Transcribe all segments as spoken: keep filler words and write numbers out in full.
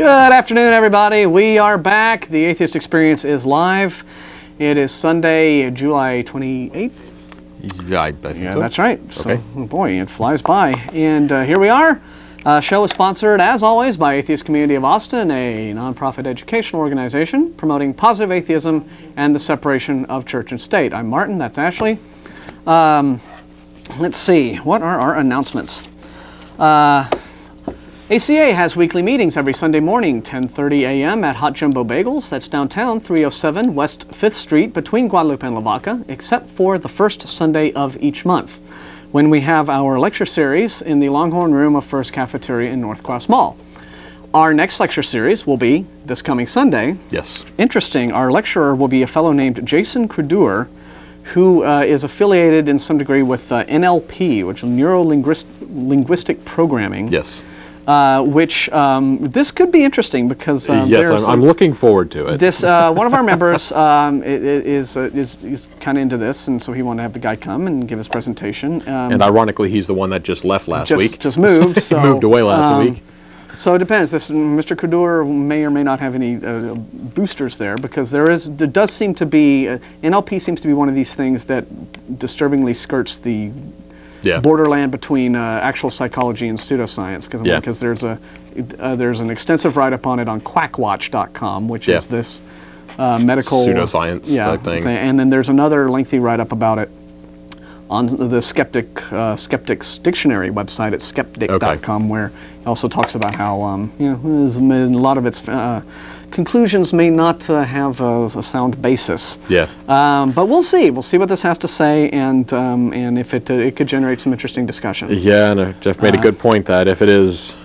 Good afternoon, everybody. We are back. The Atheist Experience is live. It is Sunday, July twenty-eighth. Yeah, I think yeah, so. That's right. Okay. So, oh boy, it flies by. And uh, here we are. Uh, show is sponsored, as always, by Atheist Community of Austin, a nonprofit educational organization promoting positive atheism and the separation of church and state. I'm Martin. That's Ashley. Um, let's see. What are our announcements? Uh, A C A has weekly meetings every Sunday morning, ten thirty a m at Hot Jumbo Bagels. That's downtown, three oh seven West fifth Street, between Guadalupe and Lavaca, except for the first Sunday of each month, when we have our lecture series in the Longhorn Room of First Cafeteria in North Cross Mall. Our next lecture series will be this coming Sunday. Yes. Interesting. Our lecturer will be a fellow named Jason Kudur, who uh, is affiliated in some degree with uh, N L P, which is Neuro-Linguistic Programming. Yes. Uh, which um, this could be interesting because um, yes, I'm, I'm looking forward to it. This uh, one of our members um, is uh, is, is kind of into this, and so he wanted to have the guy come and give his presentation. Um, and ironically, he's the one that just left last just, week. Just moved. So, moved away last um, week. So it depends. This Mister Kudur may or may not have any uh, boosters there, because there is there does seem to be uh, N L P seems to be one of these things that disturbingly skirts the. Yeah. Borderland between uh, actual psychology and pseudoscience, because yeah. like, there's a uh, there's an extensive write-up on it on quack watch dot com, which yeah. is this uh, medical pseudoscience yeah, type thing. thing. And then there's another lengthy write-up about it on the skeptic uh, Skeptic's Dictionary website at skeptic dot com, okay. where it also talks about how um, you know a lot of its uh, conclusions may not uh, have a, a sound basis. Yeah. Um, but we'll see. We'll see what this has to say, and um, and if it uh, it could generate some interesting discussion. Yeah, and uh, Jeff made uh, a good point that if it is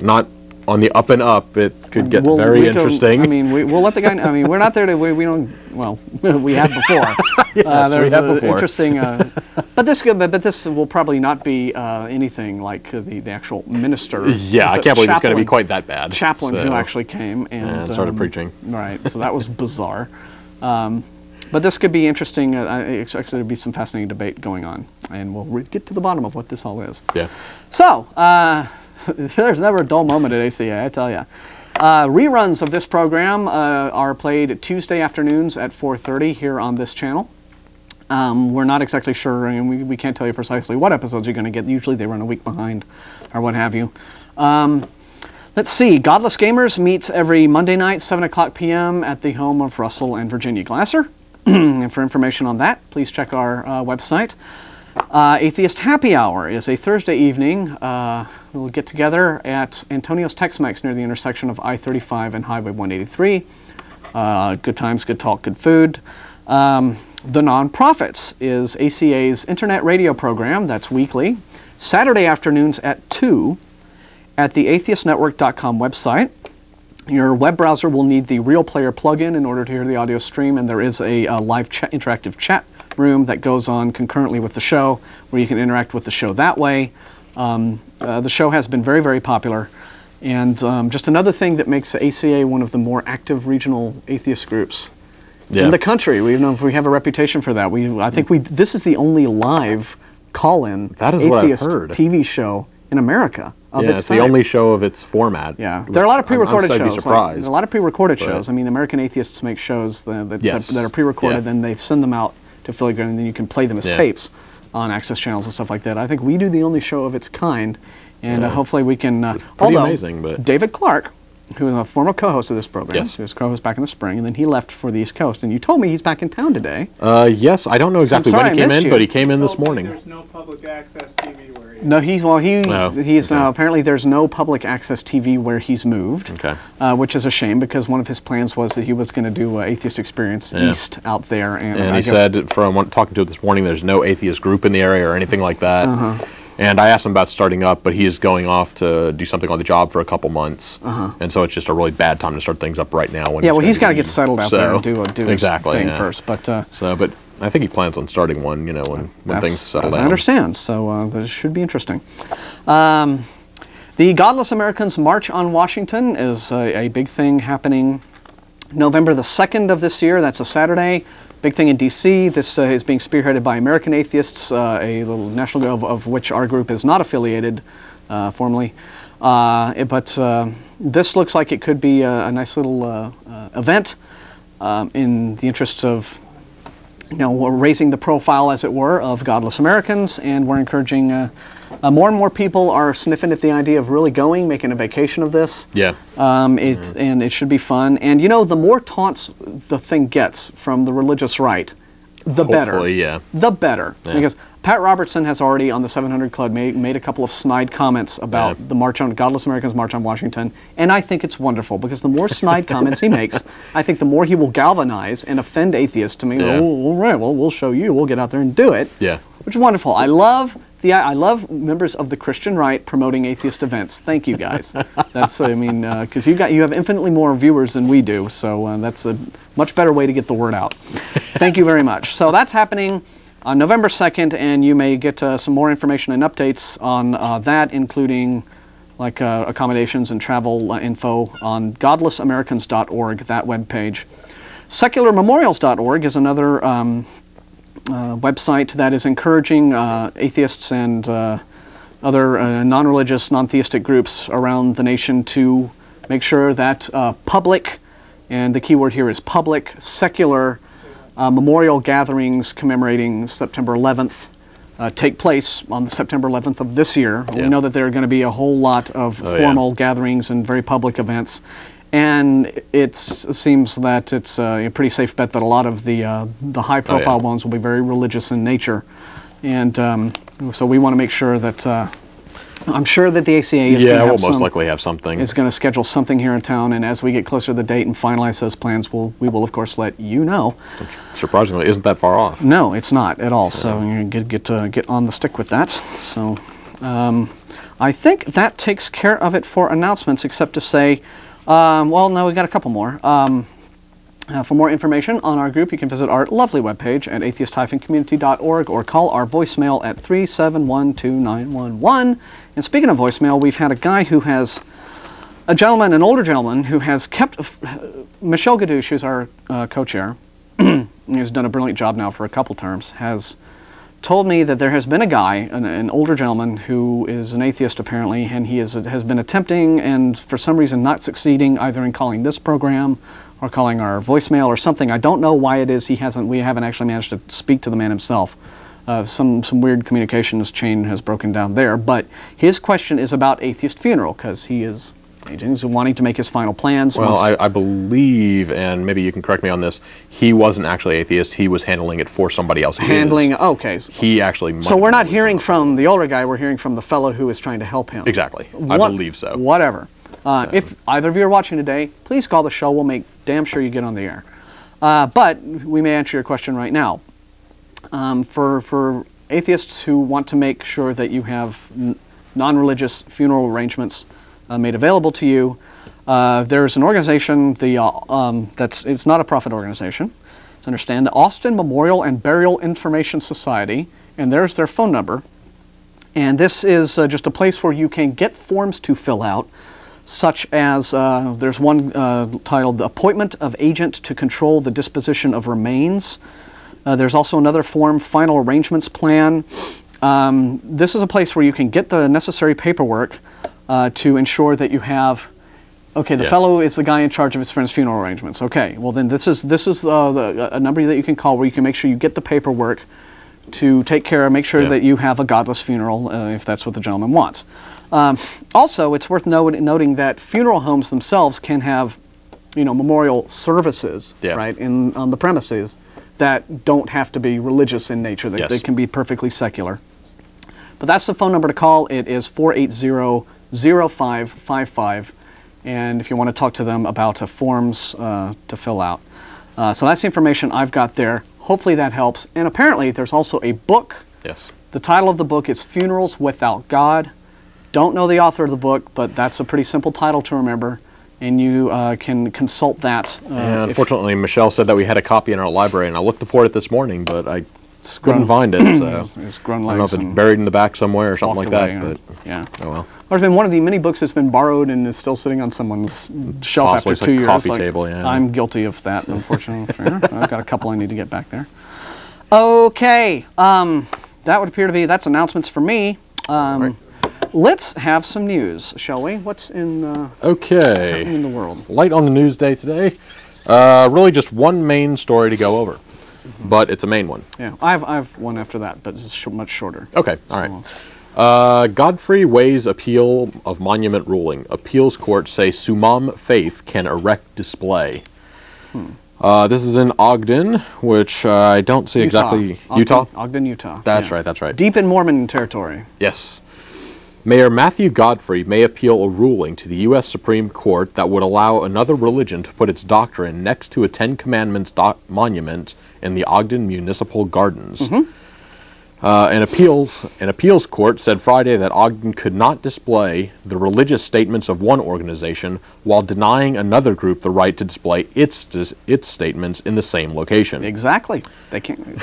not on the up and up, it could get we'll, very interesting. Can, I mean, we, we'll let the guy. I mean, we're not there to. We, we don't. Well, we have before. yes, uh, there we was have a, before. Interesting. Uh, but this could. But, but this will probably not be uh, anything like the the actual minister. Yeah, I can't believe chaplain, it's going to be quite that bad. Chaplain so. Who actually came and, and started um, preaching. Right. So that was bizarre. Um, but this could be interesting. Uh, I expect there to be some fascinating debate going on, and we'll re get to the bottom of what this all is. Yeah. So. Uh, There's never a dull moment at A C A, I tell you. Uh, reruns of this program uh, are played Tuesday afternoons at four thirty here on this channel. Um, we're not exactly sure, and we, we can't tell you precisely what episodes you're going to get. Usually they run a week behind or what have you. Um, let's see. Godless Gamers meets every Monday night, seven o'clock p m at the home of Russell and Virginia Glasser. And for information on that, please check our uh, website. Uh, Atheist Happy Hour is a Thursday evening. Uh, we'll get together at Antonio's Tex-Mex near the intersection of I thirty-five and Highway one eighty-three. Uh, good times, good talk, good food. Um, the Nonprofits is A C A's internet radio program. That's weekly. Saturday afternoons at two at the atheist network dot com website. Your web browser will need the Real Player plugin in order to hear the audio stream, and there is a, a live chat, interactive chat room that goes on concurrently with the show, where you can interact with the show that way. Um, uh, the show has been very, very popular, and um, just another thing that makes A C A one of the more active regional atheist groups yeah. in the country. We, you know, we have a reputation for that. We, I think we, this is the only live call-in atheist T V show in America. Of yeah, its, it's the only show of its format. Yeah, there are a lot of pre-recorded shows. I'm surprised. Like, there are a lot of pre-recorded shows. I mean, American Atheists make shows that, that, yes. that, that are pre-recorded, yeah. and they send them out to Philly Green, and then you can play them as yeah. tapes on access channels and stuff like that. I think we do the only show of its kind, and yeah. uh, hopefully we can... Uh, although, amazing, but David Clark, who is a former co-host of this program, yes. who was co-host back in the spring, and then he left for the East Coast, and you told me he's back in town today. Uh, yes, I don't know exactly so sorry, when he came in, you. But he came in this morning. There's no public access T V where he is. No, he's, well, he, oh, he's, okay. uh, apparently there's no public access T V where he's moved, okay. uh, which is a shame, because one of his plans was that he was going to do uh, Atheist Experience yeah. East out there. And, and I he guess said, from talking to it this morning, there's no atheist group in the area or anything like that. Uh-huh. And I asked him about starting up, but he is going off to do something on the job for a couple months. Uh-huh. And so it's just a really bad time to start things up right now. When yeah, well, he's got to get settled out so, there and do, a, do exactly, his thing yeah. first. But, uh, so, but I think he plans on starting one, you know, when, when things settle down. I understand. So uh, this should be interesting. Um, the Godless Americans March on Washington is a, a big thing happening November the second of this year. That's a Saturday. Big thing in D C. This uh, is being spearheaded by American Atheists, uh, a little national group of, of which our group is not affiliated uh, formally. Uh, but uh, this looks like it could be a, a nice little uh, uh, event um, in the interests of, you know, we're raising the profile, as it were, of Godless Americans, and we're encouraging uh, uh, more and more people are sniffing at the idea of really going, making a vacation of this. Yeah. Um, it, mm-hmm. And it should be fun. And, you know, the more taunts the thing gets from the religious right, the Hopefully, better. Yeah. The better. Yeah. Because Pat Robertson has already, on the seven hundred Club, made, made a couple of snide comments about yeah. the March on Godless Americans March on Washington, and I think it's wonderful, because the more snide comments he makes, I think the more he will galvanize and offend atheists to me. Yeah. Oh, all right, well, we'll show you. We'll get out there and do it. Yeah. Which is wonderful. I love the I love members of the Christian right promoting atheist events. Thank you guys. That's I mean, because uh, you got you have infinitely more viewers than we do, so uh, that's a much better way to get the word out. Thank you very much. So that's happening on November second, and you may get uh, some more information and updates on uh, that, including like uh, accommodations and travel uh, info on godless americans dot org, that webpage. secular memorials dot org is another um, uh, website that is encouraging uh, atheists and uh, other uh, non-religious, non-theistic groups around the nation to make sure that uh, public, and the key word here is public, secular Uh, memorial gatherings commemorating September eleventh uh, take place on September eleventh of this year. Yeah. We know that there are going to be a whole lot of oh, formal yeah. gatherings and very public events, and it's, it seems that it's uh, a pretty safe bet that a lot of the uh, the high-profile oh, yeah. ones will be very religious in nature, and um, so we want to make sure that uh, I'm sure that the A C A is yeah, going to we'll most likely have something. It's going to schedule something here in town, and as we get closer to the date and finalize those plans, we'll, we will of course let you know. Which surprisingly isn't that far off. No, it's not at all. So, so you get get uh, get on the stick with that. So um, I think that takes care of it for announcements, except to say, um, well, no, we've got a couple more. Um, uh, for more information on our group, you can visit our lovely webpage at atheist dash community dot org or call our voicemail at three seven one, two nine one one. And speaking of voicemail, we've had a guy who has, a gentleman, an older gentleman, who has kept, uh, Michelle Gaddouche, who's our uh, co-chair, who's done a brilliant job now for a couple terms, has told me that there has been a guy, an, an older gentleman, who is an atheist apparently, and he is, has been attempting and for some reason not succeeding either in calling this program or calling our voicemail or something. I don't know why it is he hasn't, we haven't actually managed to speak to the man himself. Uh, some, some weird communications chain has broken down there, but his question is about Atheist Funeral, because he is aging, he's wanting to make his final plans. Well, I, I believe, and maybe you can correct me on this, he wasn't actually atheist, he was handling it for somebody else. Handling, okay. He actually might. So we're not hearing from the older guy, we're hearing from the fellow who is trying to help him. Exactly, I what, believe so. Whatever. Uh, so. If either of you are watching today, please call the show, we'll make damn sure you get on the air. Uh, but we may answer your question right now. Um, for, for atheists who want to make sure that you have non-religious funeral arrangements uh, made available to you, uh, there's an organization the, uh, um, that's, it's not a profit organization, to understand, the Austin Memorial and Burial Information Society, and there's their phone number. And this is uh, just a place where you can get forms to fill out, such as uh, there's one uh, titled Appointment of Agent to Control the Disposition of Remains. Uh, there's also another form, Final Arrangements Plan. Um, this is a place where you can get the necessary paperwork uh, to ensure that you have, okay, the yeah. fellow is the guy in charge of his friend's funeral arrangements. Okay, well then this is, this is uh, the, a number that you can call where you can make sure you get the paperwork to take care of, make sure yeah. that you have a godless funeral uh, if that's what the gentleman wants. Um, also, it's worth note noting that funeral homes themselves can have, you know, memorial services, yeah. right, in, on the premises, that don't have to be religious in nature. They, yes. they can be perfectly secular. But that's the phone number to call. It is four eight zero, zero five five five. And if you want to talk to them about uh, forms uh, to fill out. Uh, so that's the information I've got there. Hopefully that helps. And apparently there's also a book. Yes. The title of the book is Funerals Without God. Don't know the author of the book, but that's a pretty simple title to remember. And you uh, can consult that. Uh, and unfortunately, Michelle said that we had a copy in our library, and I looked for it this morning, but I couldn't find it. So it's grown I don't know if it's buried in the back somewhere or something like that. Or, but yeah. Oh well. There's been one of the many books that's been borrowed and is still sitting on someone's shelf Possibly after two years. Coffee like, table, yeah. I'm guilty of that, unfortunately. I've got a couple I need to get back there. Okay, um, that would appear to be that's announcements for me. Um, let's have some news, shall we? What's in uh, okay. happening in the world? Light on the news day today. Uh, really just one main story to go over, mm-hmm. but it's a main one. Yeah, I have, I have one after that, but it's sh much shorter. Okay, all so. right. Uh, Godfrey weighs appeal of monument ruling. Appeals courts say Summum faith can erect display. Hmm. Uh, this is in Ogden, which uh, I don't see Utah. exactly. Ogden, Utah? Ogden, Utah. That's yeah. right, that's right. Deep in Mormon territory. Yes. Mayor Matthew Godfrey may appeal a ruling to the U S Supreme Court that would allow another religion to put its doctrine next to a Ten Commandments monument in the Ogden Municipal Gardens. Mm-hmm. uh, an, appeals, an appeals court said Friday that Ogden could not display the religious statements of one organization while denying another group the right to display its, its statements in the same location. Exactly. They can't.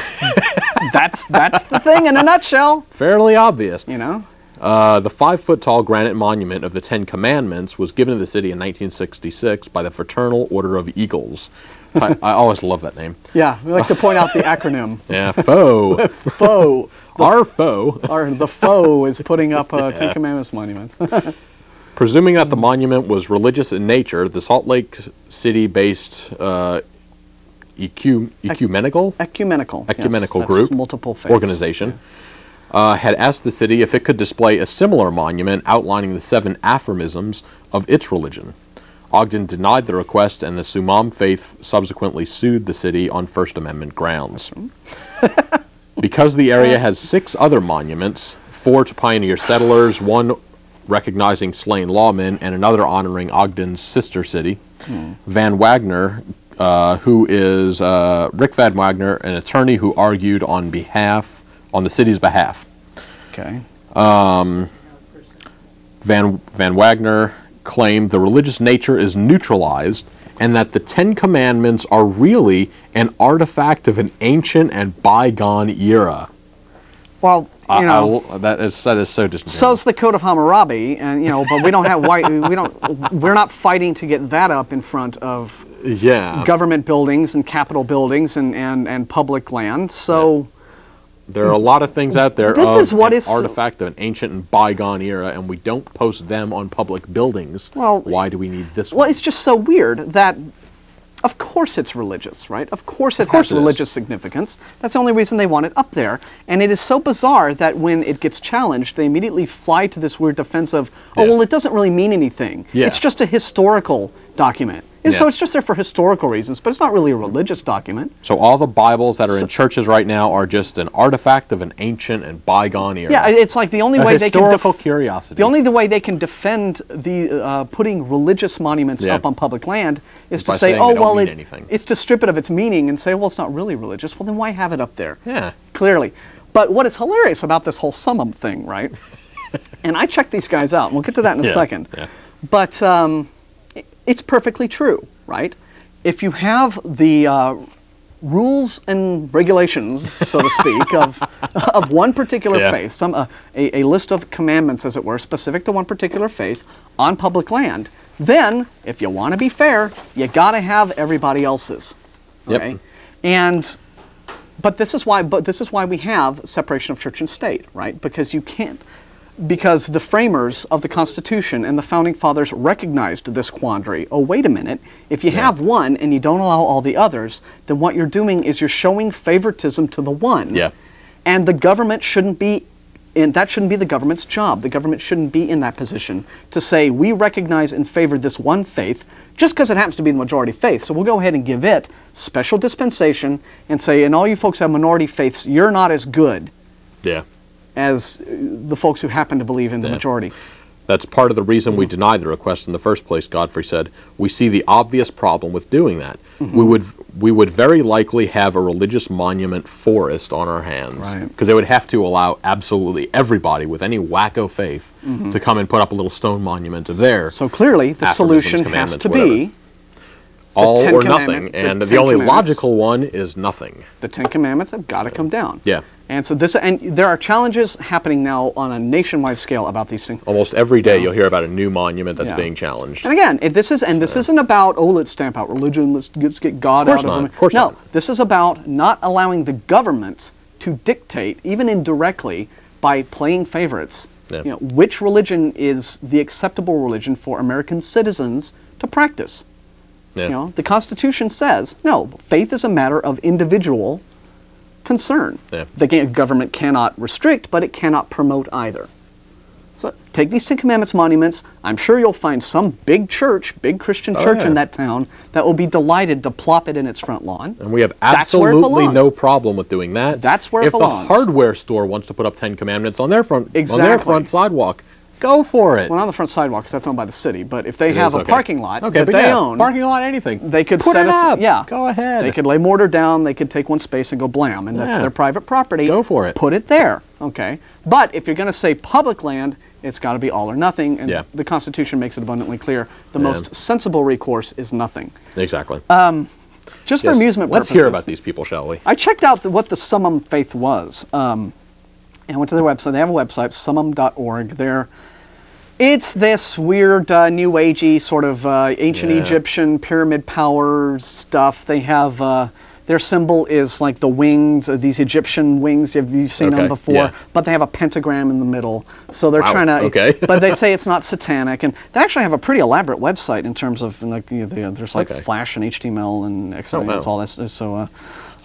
that's, that's the thing in a nutshell. Fairly obvious. You know? Uh, the five-foot-tall granite monument of the Ten Commandments was given to the city in nineteen sixty-six by the Fraternal Order of Eagles. I, I always love that name. Yeah, we like to point out the acronym. Yeah, foe. Foe. Our foe. Our, the foe is putting up uh, yeah. Ten Commandments monuments. Presuming that the monument was religious in nature, the Salt Lake City-based uh, ecu ecumenical? Ecumenical. Ecumenical yes, group. Multiple faiths. Organization. Yeah. Uh, had asked the city if it could display a similar monument outlining the seven aphorisms of its religion. Ogden denied the request, and the Summum faith subsequently sued the city on First Amendment grounds. Because the area has six other monuments, four to pioneer settlers, one recognizing slain lawmen, and another honoring Ogden's sister city, hmm. Van Wagner, uh, who is uh, Rick Van Wagner, an attorney who argued on behalf on the city's behalf. Okay. Um, Van, Van Wagner claimed the religious nature is neutralized and that the Ten Commandments are really an artifact of an ancient and bygone era. Well, you know, I, I, that is that is so disingenuous. So's the Code of Hammurabi, and you know, but we don't have white. we don't. We're not fighting to get that up in front of yeah. government buildings and Capitol buildings and and and public land. So. Yeah. There are a lot of things out there this of is what an is artifact of an ancient and bygone era, and we don't post them on public buildings. Well, why do we need this well, one? Well, it's just so weird that, of course it's religious, right? Of course it of course has it religious is. significance. That's the only reason they want it up there. And it is so bizarre that when it gets challenged, they immediately fly to this weird defense of, oh, yeah. well, it doesn't really mean anything. Yeah. It's just a historical document. And yeah. so it's just there for historical reasons, but it's not really a religious document. So all the Bibles that are in so, churches right now are just an artifact of an ancient and bygone era. Yeah, it's like the only a way they can historical curiosity. The only way they can defend the uh, putting religious monuments yeah. up on public land is to say, oh well, it, it's to strip it of its meaning and say, well, it's not really religious. Well, then why have it up there? Yeah, clearly. But what is hilarious about this whole Summum thing, right? And I checked these guys out, and we'll get to that in a yeah. second. Yeah. But. Um, It's perfectly true, right? If you have the uh, rules and regulations, so to speak, of, of one particular yeah. faith, some, uh, a, a list of commandments, as it were, specific to one particular faith on public land, then, if you want to be fair, you got to have everybody else's, okay? Yep. And, but this is why, but this is why we have separation of church and state, right? Because you can't. Because the framers of the Constitution and the Founding Fathers recognized this quandary. Oh, wait a minute. If you yeah. have one and you don't allow all the others, then what you're doing is you're showing favoritism to the one. Yeah. And the government shouldn't be in, that shouldn't be the government's job. The government shouldn't be in that position to say, we recognize and favor this one faith just because it happens to be the majority faith. So we'll go ahead and give it special dispensation and say, and all you folks who have minority faiths, you're not as good. Yeah. as the folks who happen to believe in the yeah. majority. That's part of the reason mm-hmm. we denied the request in the first place, Godfrey said. We see the obvious problem with doing that. Mm-hmm. We would we would very likely have a religious monument forest on our hands. Because right. they would have to allow absolutely everybody with any wacko faith mm-hmm. to come and put up a little stone monument of their. So clearly the solution has to whatever. be all or nothing, and the, the only logical one is nothing. The Ten Commandments have got to come down. Yeah. And so this, and there are challenges happening now on a nationwide scale about these things. Almost every day, yeah. you'll hear about a new monument that's yeah. being challenged. And again, if this is, and this yeah. isn't about, oh, let's stamp out religion, let's, let's get God of out not. of them. Of course no, not. This is about not allowing the government to dictate, even indirectly, by playing favorites. Yeah. You know, which religion is the acceptable religion for American citizens to practice? Yeah. You know, the Constitution says, no, faith is a matter of individual concern. Yeah. The government cannot restrict, but it cannot promote either. So take these Ten Commandments monuments. I'm sure you'll find some big church, big Christian oh, church yeah. in that town that will be delighted to plop it in its front lawn. And we have absolutely no problem with doing that. That's where it if belongs. If the hardware store wants to put up Ten Commandments on their front, exactly. on their front sidewalk, go for it. Well, not on the front sidewalk because that's owned by the city, but if they it have a okay. parking lot okay, that but they yeah, own. Parking lot, anything. They could put set it up. A, yeah. Go ahead. They could lay mortar down, they could take one space and go blam, and yeah. that's their private property. Go for it. Put it there. Okay. But if you're going to say public land, it's got to be all or nothing, and yeah. the Constitution makes it abundantly clear. The yeah. most sensible recourse is nothing. Exactly. Um, just yes. for amusement Let's purposes. Let's hear about these people, shall we? I checked out the, what the Summum faith was. Um, and went to their website. They have a website, summum dot org. They're, it's this weird uh, New Agey sort of uh, ancient yeah. Egyptian pyramid power stuff. They have uh, their symbol is like the wings, uh, these Egyptian wings. You've, you've seen okay. them before, yeah. but they have a pentagram in the middle. So they're wow. trying to. Okay. But they say it's not satanic, and they actually have a pretty elaborate website in terms of like you know, they, uh, there's like okay. Flash and H T M L and X M L oh, and all that. So, uh,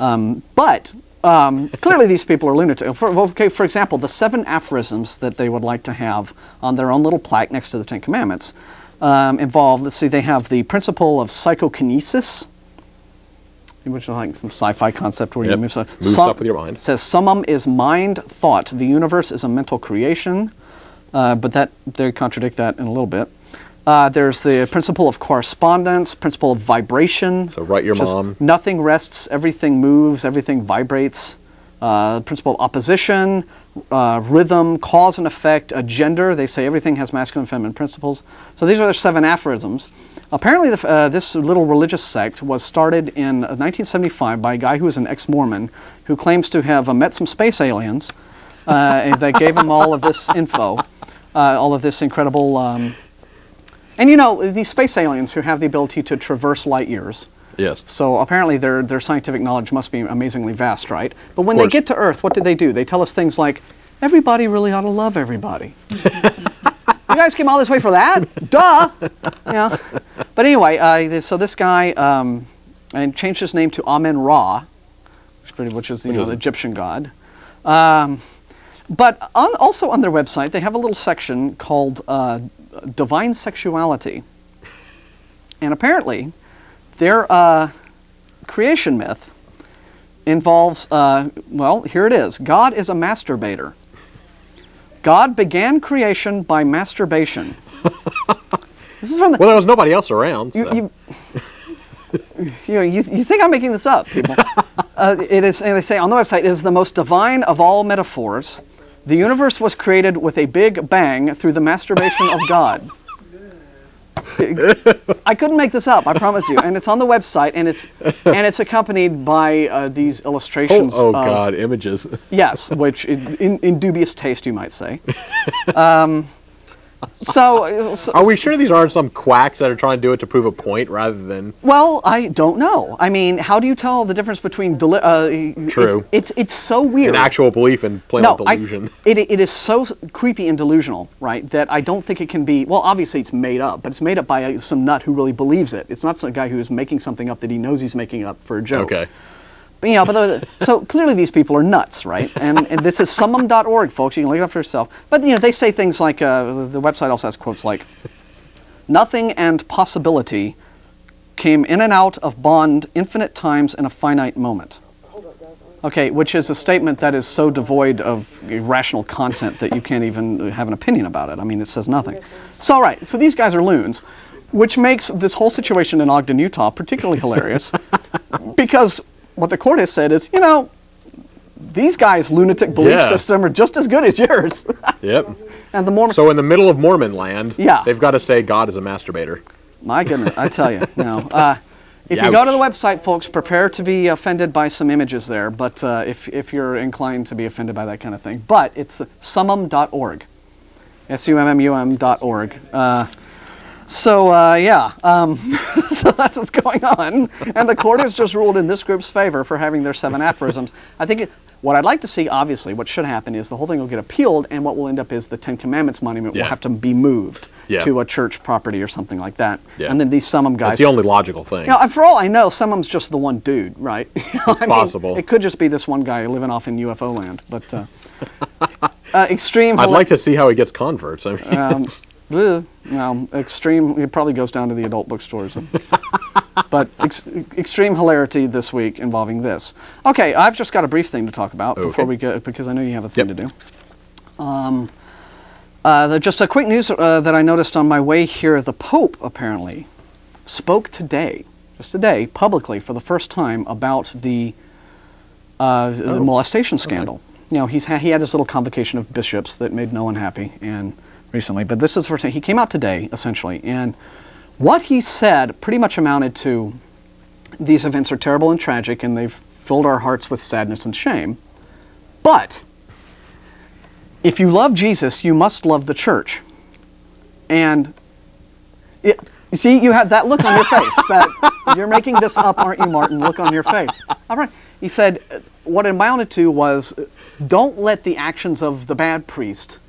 um, but. Um, clearly these people are lunatics. For, okay, for example, the seven aphorisms that they would like to have on their own little plaque next to the Ten Commandments um, involve, let's see, they have the principle of psychokinesis, which is like some sci-fi concept where yep. you move stuff. Move stuff with your mind. It says, summum is mind, thought. The universe is a mental creation, uh, but that they contradict that in a little bit. Uh, there's the principle of correspondence, principle of vibration. So write your mom. Nothing rests, everything moves, everything vibrates. Uh, principle of opposition, uh, rhythm, cause and effect, uh, gender. They say everything has masculine and feminine principles. So these are their seven aphorisms. Apparently the, uh, this little religious sect was started in nineteen seventy-five by a guy who was an ex-Mormon who claims to have uh, met some space aliens. Uh, and they gave him all of this info, uh, all of this incredible... Um, And you know, these space aliens who have the ability to traverse light years. Yes. So apparently their, their scientific knowledge must be amazingly vast, right? But when they get to Earth, what do they do? They tell us things like, everybody really ought to love everybody. You guys came all this way for that? Duh! Yeah. But anyway, uh, so this guy um, and changed his name to Amen-Ra, which is the, you know, the Egyptian god. Um, but on, also on their website, they have a little section called... Uh, Divine sexuality, and apparently their uh, creation myth involves, uh, well, here it is. God is a masturbator. God began creation by masturbation. This is from the, well, there was nobody else around. You, so. you, you, know, you, you think I'm making this up, people. uh, it is, and they say on the website, it is the most divine of all metaphors. The universe was created with a big bang through the masturbation of God. I couldn't make this up, I promise you. And it's on the website, and it's and it's accompanied by uh, these illustrations. Oh, oh of, God, images. Yes, which in, in dubious taste, you might say. Um, so, so, are we sure these aren't some quacks that are trying to do it to prove a point rather than? Well, I don't know. I mean, how do you tell the difference between deli uh, true? It, it's it's so weird. An actual belief and plain no, delusion. I, it it is so creepy and delusional, right? That I don't think it can be. Well, obviously it's made up, but it's made up by some nut who really believes it. It's not some guy who is making something up that he knows he's making up for a joke. Okay. But, you know, but the, so clearly these people are nuts, right? And, and this is summum dot org, folks. You can look it up for yourself. But you know, they say things like, uh, the website also has quotes like, nothing and possibility came in and out of bond infinite times in a finite moment. Okay, which is a statement that is so devoid of rational content that you can't even have an opinion about it. I mean, it says nothing. So, all right, so these guys are loons, which makes this whole situation in Ogden, Utah particularly hilarious because... what the court has said is, you know, these guys' lunatic belief yeah. system are just as good as yours. Yep. And the Mormon. So in the middle of Mormon land, yeah. they've got to say God is a masturbator. My goodness, I tell you. Now, uh, if Youch. you go to the website, folks, prepare to be offended by some images there. But uh, if if you're inclined to be offended by that kind of thing, but it's summum dot org, S U M M U M dot org. Uh, So uh, yeah, um, so that's what's going on. And the court has just ruled in this group's favor for having their seven aphorisms. I think it, what I'd like to see, obviously, what should happen is the whole thing will get appealed, and what will end up is the Ten Commandments monument yeah. will have to be moved yeah. to a church property or something like that. Yeah. And then these Summum guys. It's the only logical thing. You know, for all I know, Summum's just the one dude, right? You know, it's I mean, possible. It could just be this one guy living off in U F O land, but uh, uh, extreme. I'd like to see how he gets converts. I mean. Um, No, extreme, it probably goes down to the adult bookstores. But ex extreme hilarity this week involving this. Okay, I've just got a brief thing to talk about okay. before we go, because I know you have a thing yep. to do. Um, uh, just a quick news uh, that I noticed on my way here. The Pope, apparently, spoke today, just today, publicly for the first time about the, uh, oh. the molestation scandal. Okay. You know, he's ha he had his little convocation of bishops that made no one happy, and... recently, but this is for he came out today essentially, and what he said pretty much amounted to: these events are terrible and tragic, and they've filled our hearts with sadness and shame. But if you love Jesus, you must love the church. And it, you see, you have that look on your face that you're making this up, aren't you, Martin? Look on your face. All right, he said what it amounted to was: don't let the actions of the bad priest.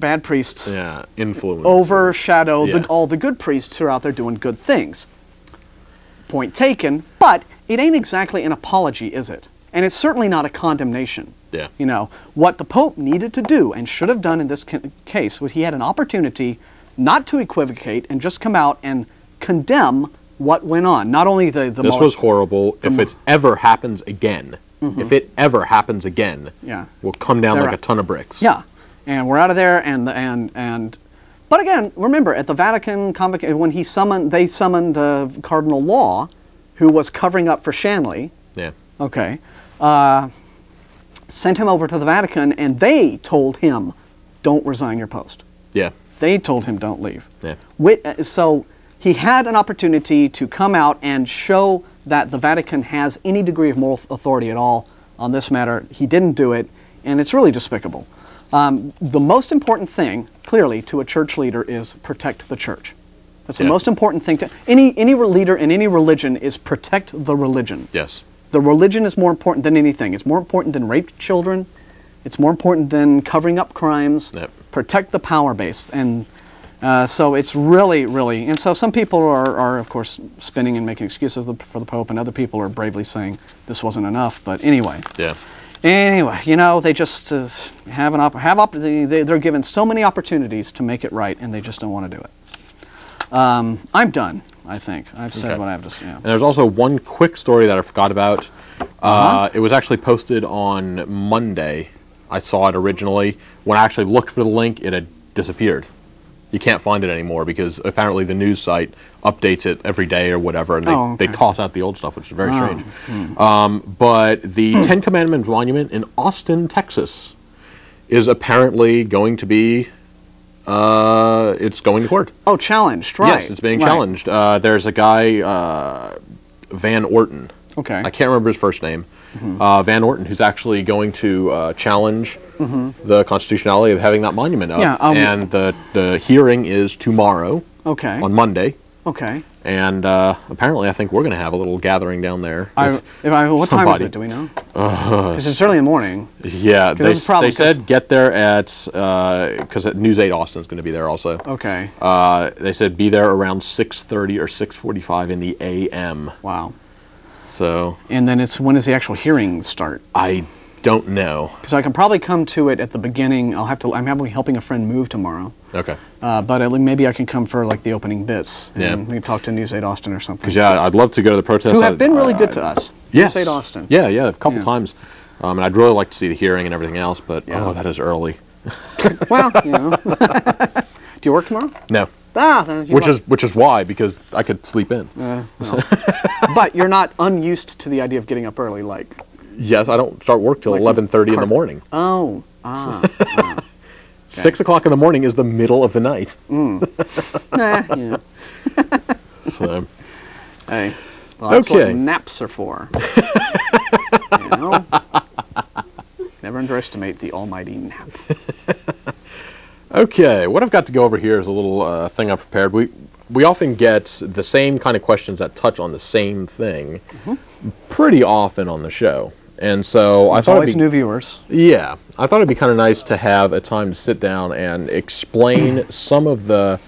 Bad priests yeah, influence. overshadow yeah. the, all the good priests who are out there doing good things. Point taken, but it ain't exactly an apology, is it? And it's certainly not a condemnation. Yeah. You know, what the Pope needed to do and should have done in this case was he had an opportunity not to equivocate and just come out and condemn what went on. Not only the... the this was horrible. If it ever happens again, mm-hmm. if it ever happens again, yeah. we'll come down They're like right. a ton of bricks. Yeah. And we're out of there, and the, and and, but again, remember at the Vatican convocation when he summoned, they summoned uh, Cardinal Law, who was covering up for Shanley. Yeah. Okay. Uh, sent him over to the Vatican, and they told him, "Don't resign your post." Yeah. They told him, "Don't leave." Yeah. With, uh, so he had an opportunity to come out and show that the Vatican has any degree of moral authority at all on this matter. He didn't do it, and it's really despicable. Um, the most important thing, clearly, to a church leader is protect the church. That's yeah. the most important thing to any any leader in any religion is protect the religion. Yes. The religion is more important than anything. It's more important than raped children. It's more important than covering up crimes. Yep. Protect the power base, and uh, so it's really, really. And so some people are, are of course, spinning and making excuses for the Pope, and other people are bravely saying this wasn't enough. But anyway. Yeah. Anyway, you know, they just uh, have an op have op they, they're given so many opportunities to make it right, and they just don't want to do it. Um, I'm done, I think. I've said okay. what I have to say. Yeah. And there's also one quick story that I forgot about. Uh, uh-huh. It was actually posted on Monday. I saw it originally. When I actually looked for the link, it had disappeared. You can't find it anymore because apparently the news site updates it every day or whatever, and they, oh, okay. they toss out the old stuff, which is very oh. strange. Mm. Um, but the mm. Ten Commandments Monument in Austin, Texas, is apparently going to be, uh, it's going to court. Oh, challenged, right. Yes, it's being right. challenged. Uh, there's a guy, uh, Van Orton. Okay. I can't remember his first name. Mm-hmm. uh, Van Orton, who's actually going to uh, challenge mm-hmm. the constitutionality of having that monument up. Yeah, um, and the, the hearing is tomorrow, okay. on Monday. Okay. And uh, apparently I think we're going to have a little gathering down there. I, if I, what somebody. time is it? Do we know? Because uh, it's early in the morning. Yeah. They, they said get there at, because uh, News eight Austin is going to be there also. Okay. Uh, they said be there around six thirty or six forty-five in the a m. Wow. So, and then it's when does the actual hearing start? I don't know. Because I can probably come to it at the beginning. I'll have to. I'm probably helping a friend move tomorrow. Okay. Uh, but at least maybe I can come for like the opening bits. And yeah. We can talk to News eight Austin or something. Because yeah, I'd love to go to the protest. Who have I, been really I, good I, to us. Yes. News eight Austin. Yeah, yeah, a couple yeah. times. Um, and I'd really like to see the hearing and everything else. But yeah. oh, that is early. Well, you know. Do you work tomorrow? No. Ah, which might. is which is why because I could sleep in. Uh, no. But you're not unused to the idea of getting up early, like. Yes, I don't start work till like eleven thirty in the morning. Oh, ah. ah. Okay. Six o'clock in the morning is the middle of the night. Mm. Nah, yeah. So. Hey, well, that's okay. what naps are for. You know? Never underestimate the almighty nap. Okay, what I've got to go over here is a little uh, thing I prepared. We we often get the same kind of questions that touch on the same thing mm-hmm. pretty often on the show. And so I thought always it'd be, new viewers. Yeah, I thought it'd be kind of nice to have a time to sit down and explain some of the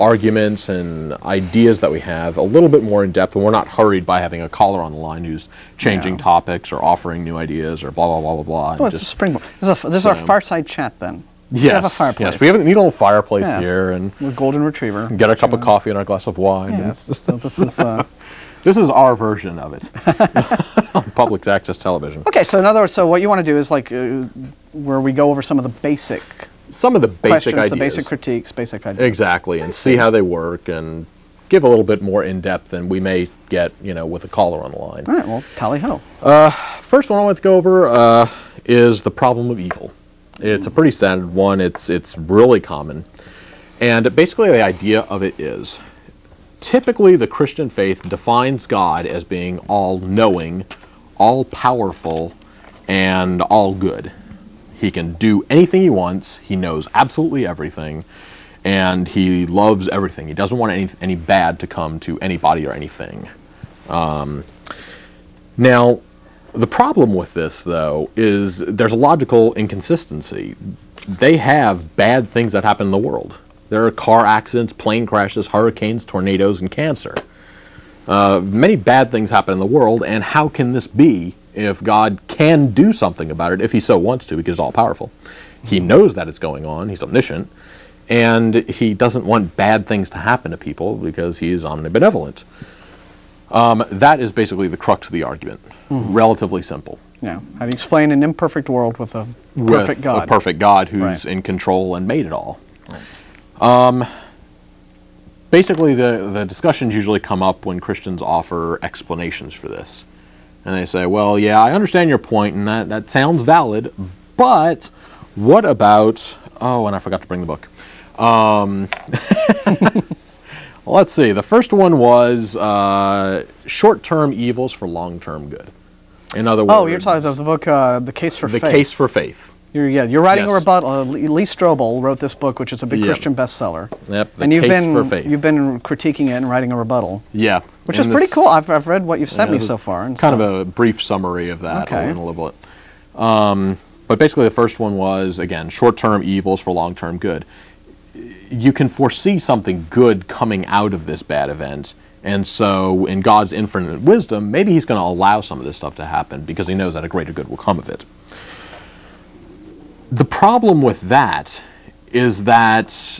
arguments and ideas that we have a little bit more in depth, and we're not hurried by having a caller on the line who's changing yeah. topics or offering new ideas or blah blah blah blah blah. Oh, it's just, a springboard. This is, a, this so. is our fireside chat then. Yes, have a yes, we have a neat little fireplace yes. here, and a golden retriever. Get a cup of coffee and our glass of wine. Yes, and so this is. Uh, This is our version of it on public access television. Okay, so in other words, so what you want to do is like uh, where we go over some of the basic, some of the basic ideas, the basic critiques, basic ideas, exactly, and see how they work and give a little bit more in depth than we may get, you know, with a caller on the line. All right, well, tally ho. Uh, first one I want to go over uh, is the problem of evil. It's a pretty standard one. It's it's really common, and basically the idea of it is, typically, the Christian faith defines God as being all-knowing, all-powerful, and all-good. He can do anything he wants, he knows absolutely everything, and he loves everything. He doesn't want any, any bad to come to anybody or anything. Um, now, the problem with this, though, is there's a logical inconsistency. They have bad things that happen in the world. There are car accidents, plane crashes, hurricanes, tornadoes, and cancer. Uh, many bad things happen in the world, and how can this be if God can do something about it if he so wants to, because he's all-powerful? He knows that it's going on, he's omniscient, and he doesn't want bad things to happen to people because he is omnibenevolent. Um, that is basically the crux of the argument. Mm-hmm. Relatively simple. Yeah. How do you explain an imperfect world with a perfect with God? a perfect God who's right. in control and made it all. Right. Um, basically, the, the discussions usually come up when Christians offer explanations for this. And they say, well, yeah, I understand your point, and that, that sounds valid, but what about... Oh, and I forgot to bring the book. Um, let's see. The first one was uh, short-term evils for long-term good. In other words... Oh, you're talking about the book, uh, The Case for Faith. The Case for Faith. You're, yeah, you're writing yes. a rebuttal. Uh, Lee Strobel wrote this book, which is a big yep. Christian bestseller. Yep, the and you've Case been for Faith. You've been critiquing it and writing a rebuttal. Yeah, which and is pretty cool. I've, I've read what you've sent me so far. And kind so. of a brief summary of that. Okay, in a little bit. Um, but basically, the first one was again short-term evils for long-term good. You can foresee something good coming out of this bad event, and so in God's infinite wisdom, maybe He's going to allow some of this stuff to happen because He knows that a greater good will come of it. The problem with that is that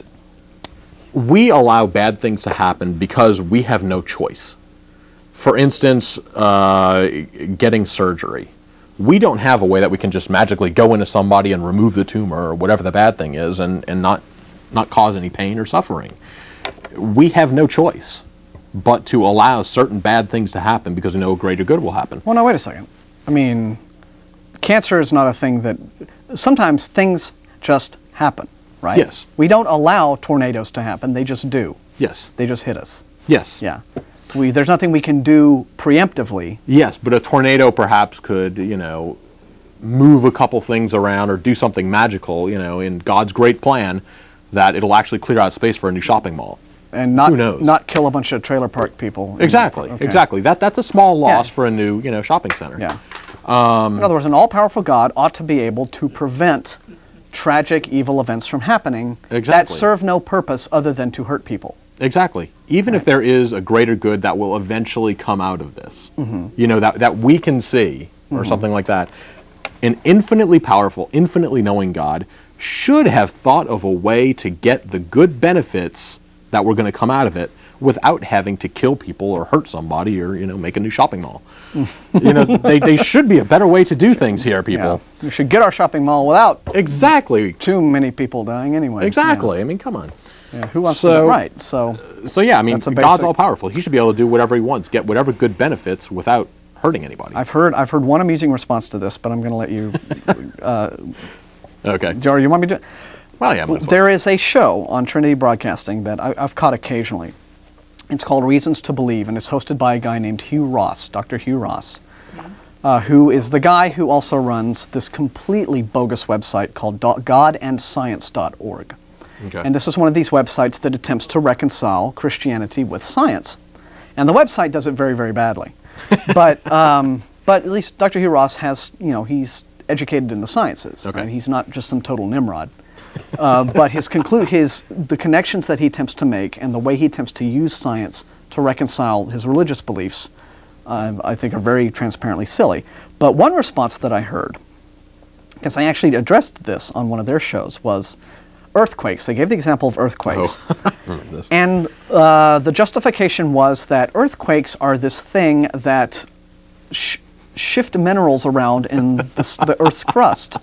we allow bad things to happen because we have no choice. For instance, uh, getting surgery. We don't have a way that we can just magically go into somebody and remove the tumor or whatever the bad thing is and, and not, not cause any pain or suffering. We have no choice but to allow certain bad things to happen because we know a greater good will happen. Well, now, wait a second. I mean, cancer is not a thing that... Sometimes things just happen, right? Yes. We don't allow tornadoes to happen. They just do. Yes. They just hit us. Yes. Yeah. We, there's nothing we can do preemptively. Yes, but a tornado perhaps could, you know, move a couple things around or do something magical, you know, in God's great plan that it'll actually clear out space for a new shopping mall. And not, Who knows? not kill a bunch of trailer park people. Exactly. Okay. Exactly. That, that's a small loss yeah. for a new, you know, shopping center. Yeah. Um, in other words, an all-powerful God ought to be able to prevent tragic, evil events from happening exactly. that serve no purpose other than to hurt people. Exactly. Even right. if there is a greater good that will eventually come out of this, mm-hmm. you know, that, that we can see, or mm-hmm. something like that, an infinitely powerful, infinitely knowing God should have thought of a way to get the good benefits that were going to come out of it without having to kill people or hurt somebody or, you know, make a new shopping mall. You know, they, they should be a better way to do things here, people. Yeah. We should get our shopping mall without exactly too many people dying anyway. Exactly. Yeah. I mean, come on. Yeah. Who wants so, to do it right? So, so yeah, I mean, God's all-powerful. He should be able to do whatever he wants, get whatever good benefits without hurting anybody. I've heard, I've heard one amusing response to this, but I'm going to let you... uh, okay. Do you want me to... Well, yeah, well. There is a show on Trinity Broadcasting that I, I've caught occasionally. It's called Reasons to Believe, and it's hosted by a guy named Hugh Ross, Doctor Hugh Ross, uh, who is the guy who also runs this completely bogus website called god and science dot org. Okay. And this is one of these websites that attempts to reconcile Christianity with science. And the website does it very, very badly. But, um, but at least Doctor Hugh Ross has, you know, he's educated in the sciences. Okay. Right? He's not just some total Nimrod. Uh, but his conclude, his, the connections that he attempts to make and the way he attempts to use science to reconcile his religious beliefs, uh, I think are very transparently silly. But one response that I heard, because I actually addressed this on one of their shows, was earthquakes. They gave the example of earthquakes. Oh. And uh, the justification was that earthquakes are this thing that sh shift minerals around in the, the Earth's crust,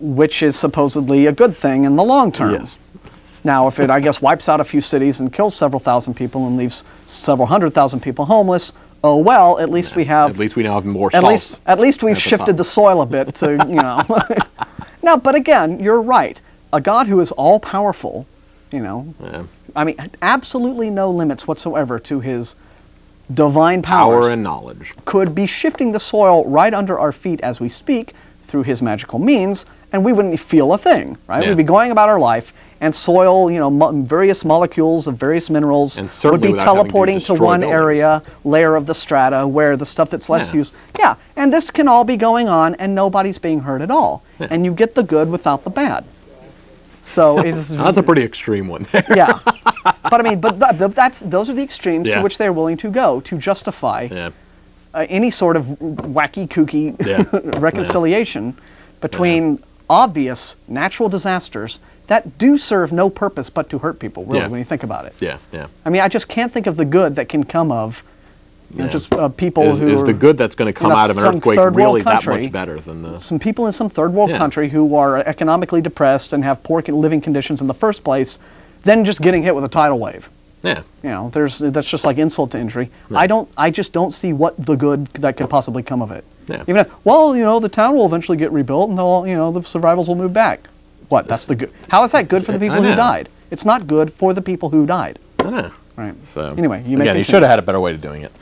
which is supposedly a good thing in the long term. Yes. Now, if it, I guess, wipes out a few cities and kills several thousand people and leaves several hundred thousand people homeless, oh well, at least yeah. we have... At least we now have more salt. At least, at least we've at the shifted top. the soil a bit to, you know... Now, but again, you're right. A God who is all-powerful, you know, yeah. I mean, absolutely no limits whatsoever to his divine powers. Power and knowledge. Could be shifting the soil right under our feet as we speak through his magical means, and we wouldn't feel a thing, right? Yeah. We'd be going about our life, and soil, you know, mo various molecules of various minerals and would be teleporting to, to one buildings. area, layer of the strata, where the stuff that's less yeah. used. Yeah, and this can all be going on, and nobody's being hurt at all. Yeah. And you get the good without the bad. So it's that's a pretty extreme one there. Yeah, but I mean, but th th that's those are the extremes yeah. to which they're willing to go to justify yeah. uh, any sort of wacky, kooky yeah. reconciliation yeah. between yeah. obvious natural disasters that do serve no purpose but to hurt people. Really, yeah. when you think about it. Yeah, yeah. I mean, I just can't think of the good that can come of you know, yeah. just uh, people is, who is are, the good that's going to come you know, out of an earthquake really country, that much better than the some people in some third world yeah. country who are economically depressed and have poor living conditions in the first place, than just getting hit with a tidal wave. Yeah, you know, there's that's just like insult to injury. Yeah. I don't, I just don't see what the good that could possibly come of it. Yeah. Even if, well, you know, the town will eventually get rebuilt, and they'll, you know, the survivors will move back. What? That's the good. How is that good for the people who died? It's not good for the people who died. I know. Right. So anyway, you again, he should have had a better way of doing it.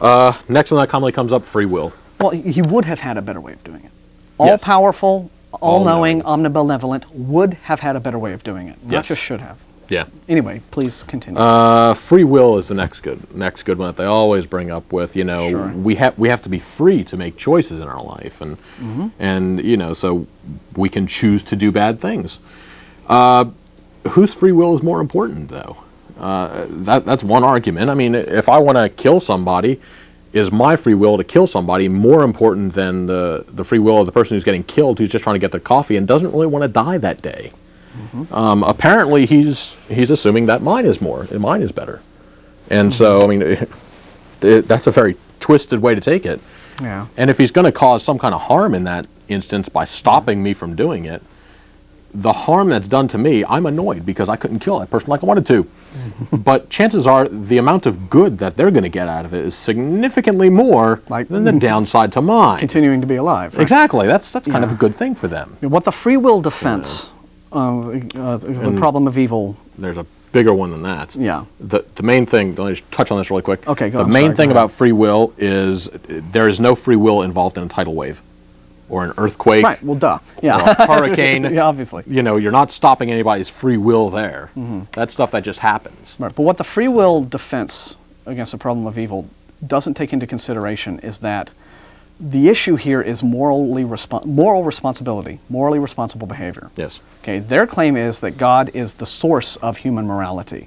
Uh, next one that commonly comes up: free will. Well, he would have had a better way of doing it. All yes. powerful, all, all knowing, knowing, omnibenevolent would have had a better way of doing it. Not yes. just should have. Yeah. Anyway, please continue. Uh, free will is the next good, next good one that they always bring up with. You know, sure. we have we have to be free to make choices in our life, and mm-hmm. and you know, so we can choose to do bad things. Uh, whose free will is more important, though? Uh, that, that's one argument. I mean, if I want to kill somebody, is my free will to kill somebody more important than the, the free will of the person who's getting killed, who's just trying to get their coffee and doesn't really want to die that day? Mm-hmm. um, apparently, he's he's assuming that mine is more, mine is better. And mm-hmm. so, I mean, it, it, that's a very twisted way to take it. Yeah. And if he's going to cause some kind of harm in that instance by stopping yeah. me from doing it, the harm that's done to me, I'm annoyed because I couldn't kill that person like I wanted to. But chances are the amount of good that they're going to get out of it is significantly more like, than the downside to mine. Continuing to be alive. Right? Exactly. That's, that's yeah. kind of a good thing for them. What the free will defense, you know. uh, uh, the problem of evil. There's a bigger one than that. Yeah. The, the main thing, let me just touch on this really quick. Okay, go The on, main sorry, thing about free will is uh, there is no free will involved in a tidal wave. Or an earthquake, right? Well, duh. Yeah, or a hurricane. Yeah, obviously. You know, you're not stopping anybody's free will there. Mm-hmm. That's stuff that just happens. Right. But what the free will defense against the problem of evil doesn't take into consideration is that the issue here is morally respo moral responsibility, morally responsible behavior. Yes. Okay. Their claim is that God is the source of human morality.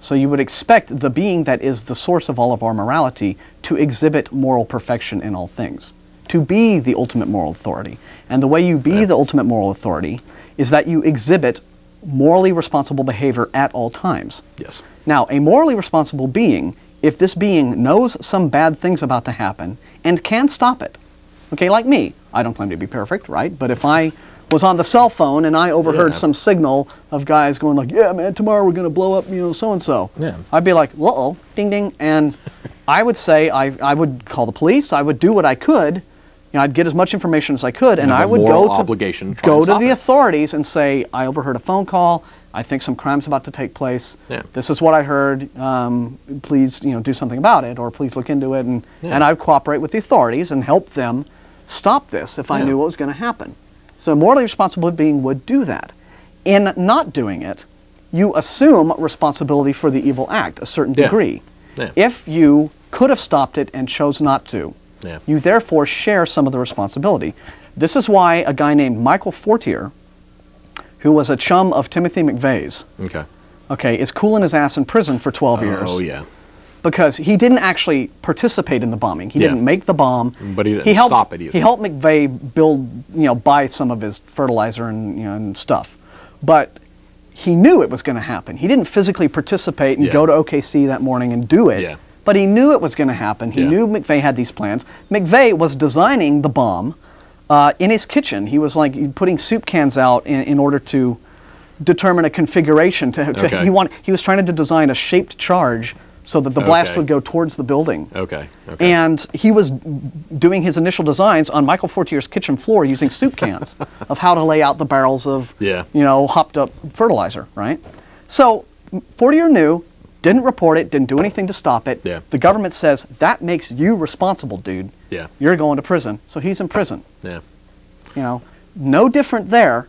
So you would expect the being that is the source of all of our morality to exhibit moral perfection in all things, to be the ultimate moral authority. And the way you be yeah. the ultimate moral authority is that you exhibit morally responsible behavior at all times. Yes. Now, a morally responsible being, if this being knows some bad thing's about to happen and can stop it, okay, like me, I don't claim to be perfect, right? But if I was on the cell phone and I overheard yeah. some signal of guys going like, yeah, man, tomorrow we're going to blow up, you know, so-and-so. Yeah. I'd be like, uh-oh, ding, ding. And I would say, I, I would call the police, I would do what I could, you know, I'd get as much information as I could, and, and I would go to, go to the it. authorities and say, I overheard a phone call, I think some crime's about to take place, yeah. this is what I heard, um, please you know, do something about it, or please look into it, and, yeah. and I'd cooperate with the authorities and help them stop this if I yeah. knew what was going to happen. So a morally responsible being would do that. In not doing it, you assume responsibility for the evil act, a certain yeah. degree. Yeah. If you could have stopped it and chose not to, yeah. you therefore share some of the responsibility. This is why a guy named Michael Fortier, who was a chum of Timothy McVeigh's, okay. okay, is cooling his ass in prison for twelve oh, years. Oh, yeah. Because he didn't actually participate in the bombing. He yeah. didn't make the bomb. But he didn't he helped, stop it either. He helped McVeigh build, you know, buy some of his fertilizer and, you know, and stuff. But he knew it was going to happen. He didn't physically participate and yeah. go to O K C that morning and do it. Yeah. But he knew it was going to happen. He yeah. knew McVeigh had these plans. McVeigh was designing the bomb uh, in his kitchen. He was like putting soup cans out in, in order to determine a configuration. To, to okay. he, want, he was trying to design a shaped charge so that the blast okay. would go towards the building. Okay. okay. And he was doing his initial designs on Michael Fortier's kitchen floor using soup cans of how to lay out the barrels of, yeah. you know, hopped up fertilizer, right? So Fortier knew, didn't report it, didn't do anything to stop it. Yeah. The government says, that makes you responsible, dude. Yeah. You're going to prison. So he's in prison. Yeah. You know, no different there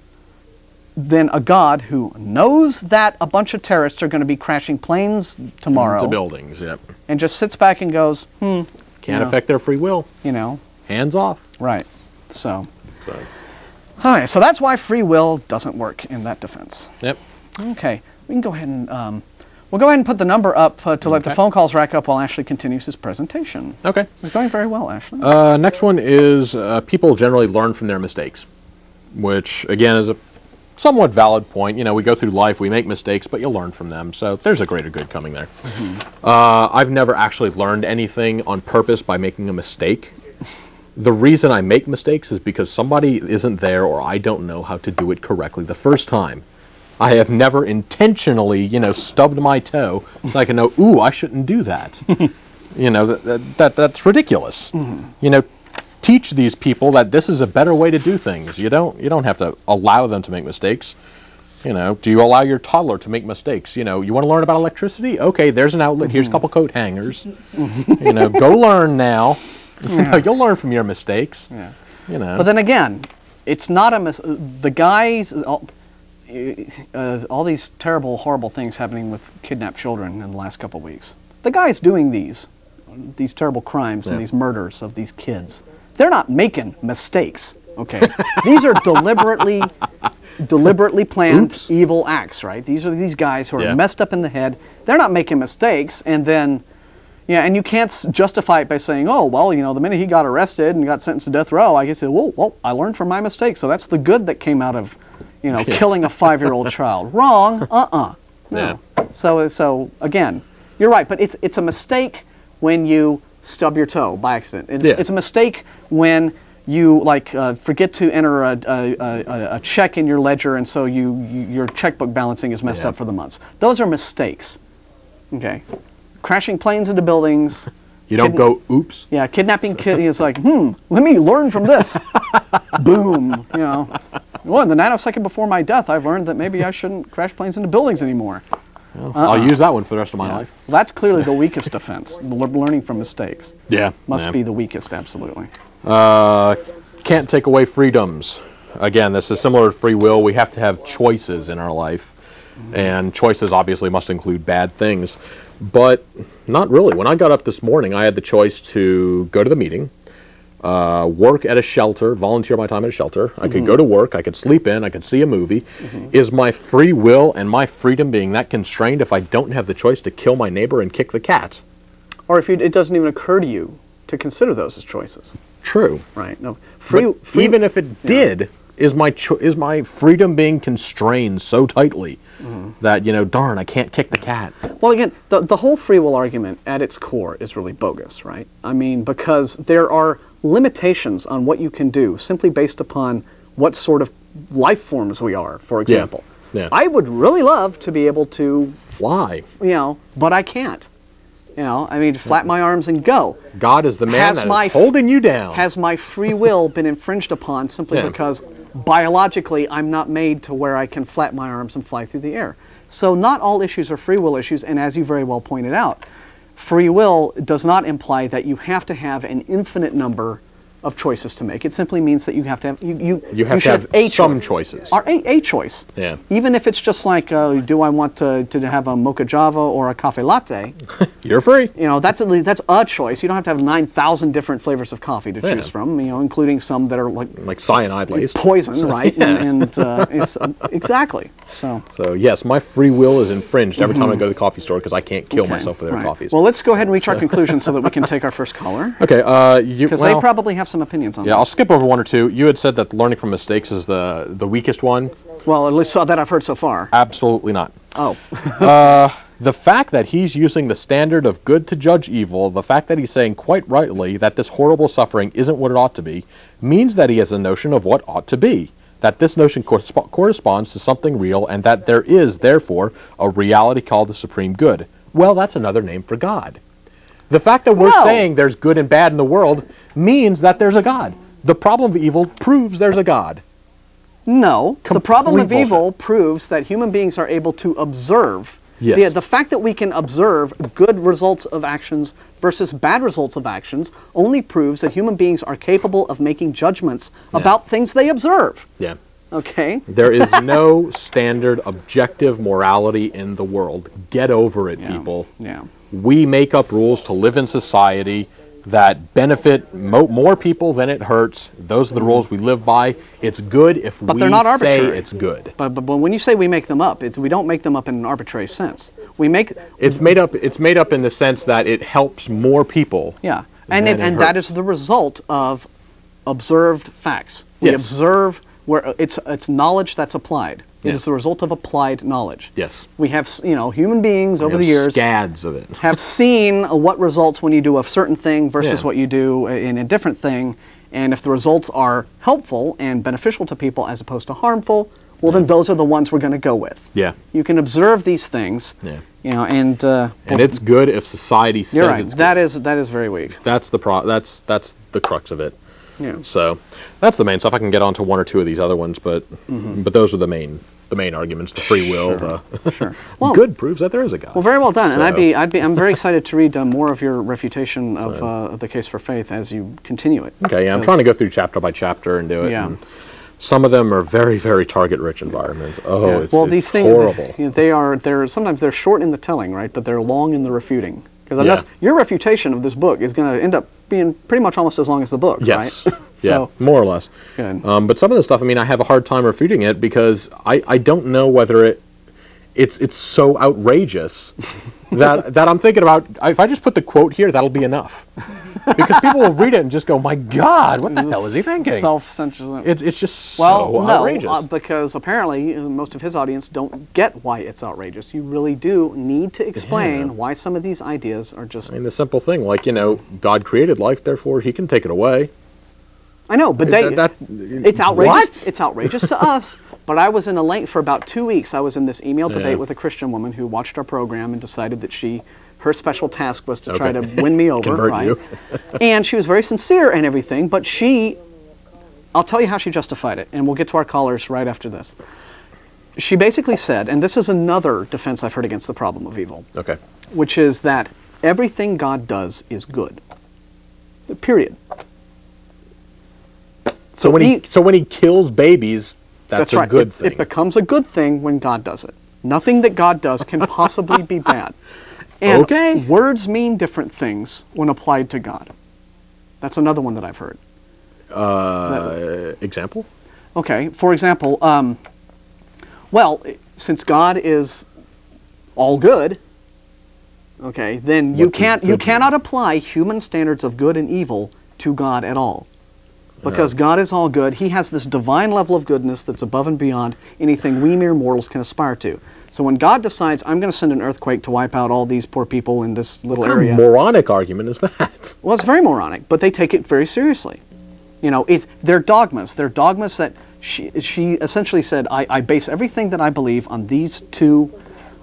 than a God who knows that a bunch of terrorists are going to be crashing planes tomorrow. Into buildings, yep. And just sits back and goes, hmm. Can't affect know, their free will. You know. Hands off. Right. So. so. All right. So that's why free will doesn't work in that defense. Yep. Okay. We can go ahead and, um, we'll go ahead and put the number up uh, to okay. let the phone calls rack up while Ashley continues his presentation. Okay. It's going very well, Ashley. Uh, next one is uh, people generally learn from their mistakes, which again is a somewhat valid point. You know, we go through life, we make mistakes, but you learn from them. So there's a greater good coming there. Mm-hmm. uh, I've never actually learned anything on purpose by making a mistake. The reason I make mistakes is because somebody isn't there or I don't know how to do it correctly the first time. I have never intentionally, you know, stubbed my toe so I can know, ooh, I shouldn't do that. You know, that, that, that, that's ridiculous. Mm-hmm. You know, teach these people that this is a better way to do things. You don't you don't have to allow them to make mistakes. You know, do you allow your toddler to make mistakes? You know, you want to learn about electricity? Okay, there's an outlet. Mm-hmm. Here's a couple coat hangers. You know, go learn now. Yeah. You know, you'll learn from your mistakes. Yeah. You know. But then again, it's not a mis the guys all, uh, all these terrible horrible things happening with kidnapped children in the last couple weeks. The guys doing these these terrible crimes yeah. and these murders of these kids, they're not making mistakes, okay? These are deliberately deliberately planned Oops. evil acts, right? These are these guys who are yeah. messed up in the head. They're not making mistakes, and then, yeah, and you can't s justify it by saying, oh, well, you know, the minute he got arrested and got sentenced to death row, I guess, well, well, I learned from my mistake, so that's the good that came out of, you know, yeah. killing a five-year-old child. Wrong, uh-uh. No. Yeah. So, so, again, you're right, but it's it's a mistake when you stub your toe by accident. It's, yeah. it's a mistake when you like uh, forget to enter a, a, a, a check in your ledger, and so you, you your checkbook balancing is messed yeah. up for the months. Those are mistakes. Okay, crashing planes into buildings. You don't go oops. Yeah, kidnapping kid is like hmm. Let me learn from this. Boom. You know, well, in the nanosecond before my death, I've learned that maybe I shouldn't crash planes into buildings anymore. Well, uh-uh. I'll use that one for the rest of my yeah. life. Well, that's clearly the weakest defense. Learning from mistakes. Yeah. Must yeah. be the weakest, absolutely. Uh, can't take away freedoms. Again, this is similar to free will. We have to have choices in our life. Mm-hmm. And choices obviously must include bad things. But not really. When I got up this morning, I had the choice to go to the meeting, uh, work at a shelter, volunteer my time at a shelter. I could mm-hmm. go to work, I could sleep in, I could see a movie. Mm-hmm. Is my free will and my freedom being that constrained if I don't have the choice to kill my neighbor and kick the cat? Or if you, it doesn't even occur to you to consider those as choices. True. Right. No. Free, free even if it yeah. did, is my cho is my freedom being constrained so tightly mm-hmm. that, you know, darn, I can't kick the cat? Well, again, the, the whole free will argument at its core is really bogus, right? I mean, because there are limitations on what you can do simply based upon what sort of life forms we are, for example. Yeah. Yeah. I would really love to be able to fly, you know, but I can't. You know, I mean, flap my arms and go. God is the man that's holding you down. Has my free will been infringed upon simply yeah. because biologically I'm not made to where I can flap my arms and fly through the air? So not all issues are free will issues, and as you very well pointed out, free will does not imply that you have to have an infinite number of choices to make. It simply means that you have to have you you, you have you to have, have a some choice, choices or a, a choice. Yeah. Even if it's just like, uh, do I want to, to have a mocha java or a cafe latte? You're free. You know, that's a, that's a choice. You don't have to have nine thousand different flavors of coffee to yeah. choose from. You know, including some that are like like cyanide laced poison, so, right? Yeah. And, and uh, it's, uh, exactly. So. So yes, my free will is infringed every mm-hmm. time I go to the coffee store because I can't kill okay. myself with their right. coffees. Well, let's go ahead and reach our conclusion so that we can take our first caller. Okay. Uh, you because well, they probably have some. Some opinions on yeah, this. I'll skip over one or two. You had said that learning from mistakes is the the weakest one. Well, at least that I've heard so far. Absolutely not. Oh. uh, the fact that he's using the standard of good to judge evil, the fact that he's saying quite rightly that this horrible suffering isn't what it ought to be, means that he has a notion of what ought to be, that this notion cor corresponds to something real, and that there is, therefore, a reality called the supreme good. Well, that's another name for God. The fact that we're no. saying there's good and bad in the world means that there's a God. The problem of evil proves there's a God. No. Complete the problem of bullshit. evil proves that human beings are able to observe. Yes. The, the fact that we can observe good results of actions versus bad results of actions only proves that human beings are capable of making judgments yeah. about things they observe. Yeah. Okay. There is no standard objective morality in the world. Get over it, yeah. people. Yeah. We make up rules to live in society that benefit mo more people than it hurts. Those are the rules we live by. It's good if but we they're not arbitrary. say it's good. But, but, but when you say we make them up, it's, we don't make them up in an arbitrary sense. We make it's made up. It's made up in the sense that it helps more people. Yeah, and it, it and hurts. that is the result of observed facts. We yes. observe where it's it's knowledge that's applied. It yes. is the result of applied knowledge. Yes. We have, you know, human beings we over the years scads of it. have seen what results when you do a certain thing versus yeah. what you do in a different thing. And if the results are helpful and beneficial to people as opposed to harmful, well, yeah. then those are the ones we're going to go with. Yeah. You can observe these things. Yeah. You know, and uh, and it's good if society says you're right. it's that good. is that is very weak. That's the pro. That's that's the crux of it. Yeah. So that's the main stuff. I can get onto one or two of these other ones, but mm-hmm. but those are the main. The main arguments: the free will, sure. the sure. well, good proves that there is a God. Well, very well done, so. and I'd be, I'd be, I'm very excited to read uh, more of your refutation of so. uh, the case for faith as you continue it. Okay, yeah, I'm trying to go through chapter by chapter and do it. Yeah. And some of them are very, very target-rich environments. Oh, yeah. it's, well, it's these things, horrible. They, you know, they are. They're sometimes they're short in the telling, right? But they're long in the refuting. Because unless yeah. your refutation of this book is going to end up being pretty much almost as long as the book, yes. right? so, yeah, more or less. Good. Um, but some of the stuff, I mean, I have a hard time refuting it because I, I don't know whether it it's it's so outrageous that that I'm thinking about, if I just put the quote here, that'll be enough. Because people will read it and just go, my God, what the hell was he thinking? Self-censorship. It, it's just well, so no, outrageous. Uh, because apparently most of his audience don't get why it's outrageous. You really do need to explain yeah. why some of these ideas are just... I mean, the simple thing, like, you know, God created life, therefore he can take it away. I know, but they, that, that, it's outrageous. What? It's outrageous to us. But I was in a link for about two weeks. I was in this email debate yeah. with a Christian woman who watched our program and decided that she... her special task was to okay. try to win me over, right? you. And she was very sincere and everything, but she, I'll tell you how she justified it, and we'll get to our callers right after this. She basically said, and this is another defense I've heard against the problem of evil, okay, which is that everything God does is good, period. So, so, when, he, he, so when he kills babies, that's, that's a right. good it, thing. It becomes a good thing when God does it. Nothing that God does can possibly be bad. And okay. words mean different things when applied to God. That's another one that I've heard. Uh, that, example? Okay. For example, um, well, since God is all good, okay, then you can't you cannot apply human standards of good and evil to God at all. Because yeah. God is all good. He has this divine level of goodness that's above and beyond anything we mere mortals can aspire to. So when God decides, I'm going to send an earthquake to wipe out all these poor people in this little area. What a moronic argument is that? Well, it's very moronic, but they take it very seriously. You know, it's, they're dogmas. They're dogmas that she, she essentially said, I, I base everything that I believe on these two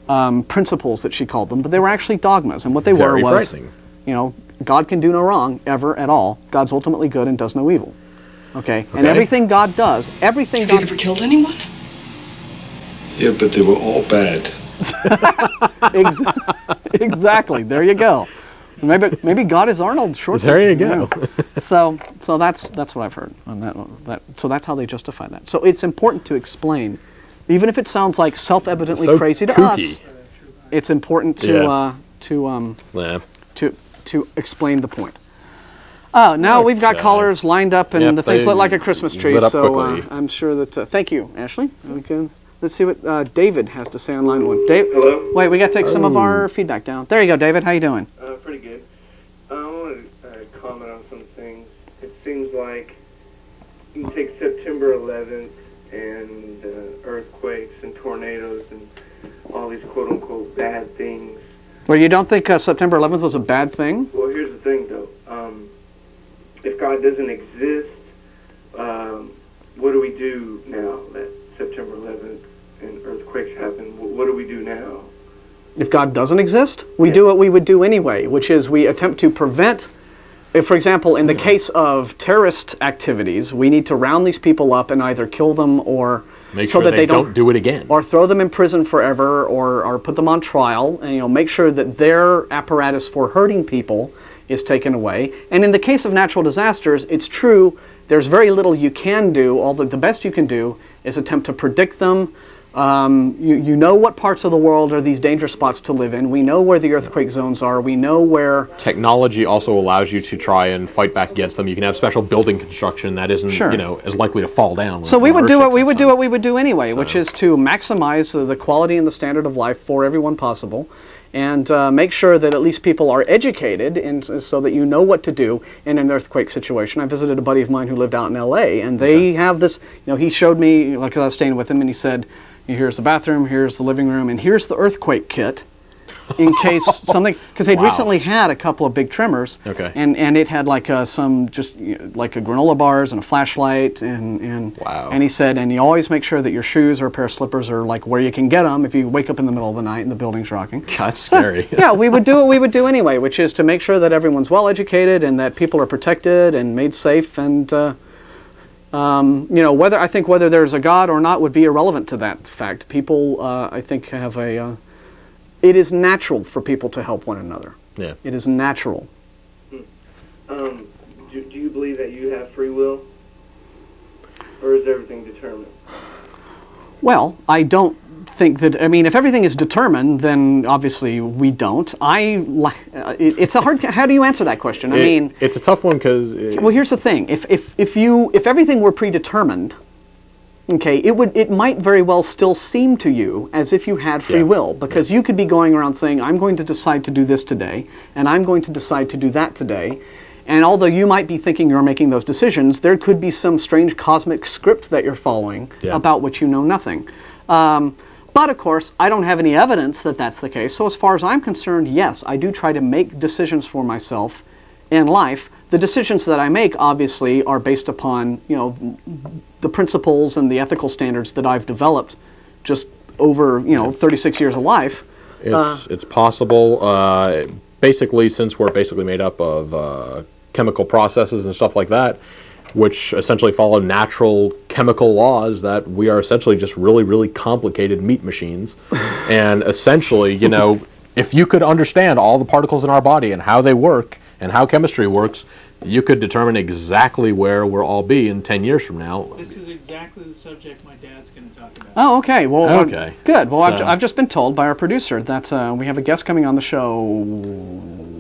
um, principles that she called them, but they were actually dogmas. And what they very were was, you know, God can do no wrong ever at all. God's ultimately good and does no evil. Okay, okay. And everything God does, everything God... Have you ever killed anyone? Yeah, but they were all bad. Exactly. There you go. Maybe maybe God is Arnold Schwarzenegger. There you go. so so that's that's what I've heard on that, that. So that's how they justify that. So it's important to explain, even if it sounds like self-evidently so crazy to kooky. us. It's important to yeah. uh, to um yeah. to to explain the point. Oh, now okay. we've got callers lined up, and yep, the things lit like a Christmas tree. So uh, I'm sure that. Uh, thank you, Ashley. Okay. Let's see what uh, David has to say on line one. Dave, hello. Wait, we got to take oh. some of our feedback down. There you go, David. How you doing? Uh, pretty good. Uh, I want to uh, comment on some things. It seems like you can take September eleventh and uh, earthquakes and tornadoes and all these quote-unquote bad things. Well, you don't think uh, September eleventh was a bad thing? Well, here's the thing, though. Um, if God doesn't exist, um, what do we do now that September eleventh? And earthquakes happen, what do we do now? If God doesn't exist, we yeah. do what we would do anyway, which is we attempt to prevent, if, for example, in the case of terrorist activities, we need to round these people up and either kill them or make so sure that they, they don't, don't do it again. Or throw them in prison forever or, or put them on trial and you know make sure that their apparatus for hurting people is taken away. And in the case of natural disasters, it's true, there's very little you can do, although the best you can do is attempt to predict them. Um, you, you know what parts of the world are these danger spots to live in. We know where the earthquake zones are. We know where... Technology also allows you to try and fight back against them. You can have special building construction that isn't, sure. you know, as likely to fall down. So we would do what we would do what we would do anyway, so. which is to maximize the, the quality and the standard of life for everyone possible. And uh, make sure that at least people are educated and so that you know what to do in an earthquake situation. I visited a buddy of mine who lived out in L A and they okay. have this, you know, he showed me, like I was staying with him, and he said, here's the bathroom, here's the living room, and here's the earthquake kit in case something, because they'd wow. recently had a couple of big tremors okay. and, and it had like uh, some just you know, like a granola bars and a flashlight and, and, wow. and he said, and you always make sure that your shoes or a pair of slippers are like where you can get them if you wake up in the middle of the night and the building's rocking. That's scary. So, yeah, we would do what we would do anyway, which is to make sure that everyone's well educated and that people are protected and made safe and uh, Um, you know, whether I think whether there's a God or not would be irrelevant to that fact. People, uh, I think, have a. Uh, it is natural for people to help one another. Yeah. It is natural. Mm. Um, do, do you believe that you have free will, or is everything determined? Well, I don't think that. I mean, if everything is determined, then obviously we don't. I. Uh, it, it's a hard. How do you answer that question? I it, mean, it's a tough one because. Well, here's the thing. If if if you if everything were predetermined, okay, it would it might very well still seem to you as if you had free yeah. will because yeah. you could be going around saying, I'm going to decide to do this today, and I'm going to decide to do that today. And although you might be thinking you're making those decisions, there could be some strange cosmic script that you're following yeah. about which you know nothing. Um, but of course, I don't have any evidence that that's the case. So as far as I'm concerned, yes, I do try to make decisions for myself in life. The decisions that I make, obviously, are based upon, you know, the principles and the ethical standards that I've developed just over, you know, thirty-six years of life. It's, uh, it's possible. Uh, basically, since we're basically made up of uh, chemical processes and stuff like that, which essentially follow natural chemical laws, that we are essentially just really, really complicated meat machines. And essentially, you know, if you could understand all the particles in our body and how they work and how chemistry works, you could determine exactly where we'll all be in ten years from now. This is exactly the subject my dad's going to talk about. Oh, okay. Well, okay. Good. Well, so. I've, I've just been told by our producer that uh, we have a guest coming on the show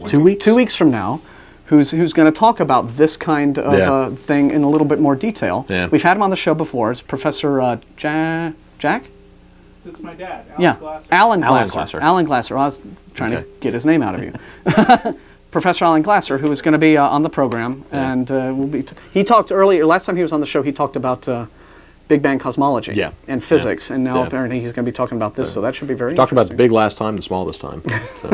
two weeks, two weeks from now. who's who's going to talk about this kind of yeah. uh, thing in a little bit more detail. Yeah. We've had him on the show before. It's Professor uh, ja Jack? That's my dad, Alan yeah. Glasser. Alan Glasser. Glasser. Alan Glasser. I was trying okay. to get his name out of you. Professor Alan Glasser, who is going to be uh, on the program. Yeah. and uh, we'll be t He talked earlier, last time he was on the show, he talked about uh, Big Bang cosmology yeah. and physics, yeah. and now yeah. apparently he's going to be talking about this, yeah. so that should be very interesting. Talked about the big last time, the small this time. So.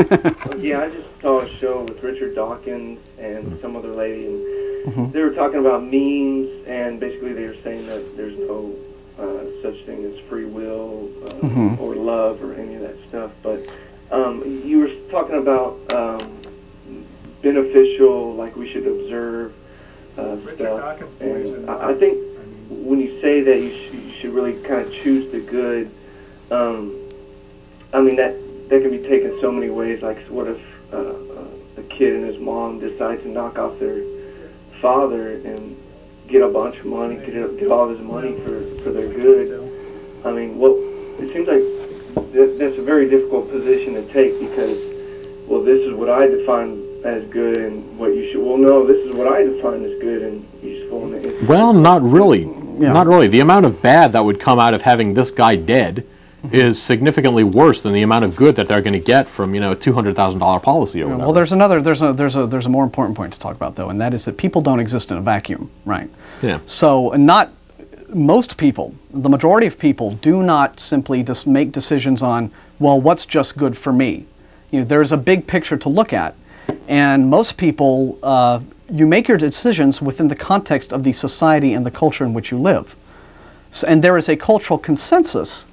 Yeah, I just saw a show with Richard Dawkins and mm-hmm. some other lady, and mm-hmm. they were talking about memes, and basically they were saying that there's no uh, such thing as free will uh, mm-hmm. or love or any of that stuff, but um, you were talking about um, beneficial, like we should observe uh, Richard stuff, Dawkins and I, I think when you say that you, sh you should really kind of choose the good, um, I mean, that, that can be taken so many ways. Like, what if uh, uh, a kid and his mom decide to knock off their father and get a bunch of money, get, get all of his money for, for their good. I mean, well, it seems like th that's a very difficult position to take because, well, this is what I define as good and what you should, well, no, this is what I define as good and useful. And it's, well, not really. Yeah. Not really. The amount of bad that would come out of having this guy dead is significantly worse than the amount of good that they're going to get from, you know, a two hundred thousand dollar policy or whatever. Yeah, well, there's another, there's a, there's a, there's a more important point to talk about though, and that is that people don't exist in a vacuum, right? Yeah. So not most people, the majority of people do not simply just make decisions on, well, what's just good for me? You know, there's a big picture to look at, and most people, uh, you make your decisions within the context of the society and the culture in which you live. So, and there is a cultural consensus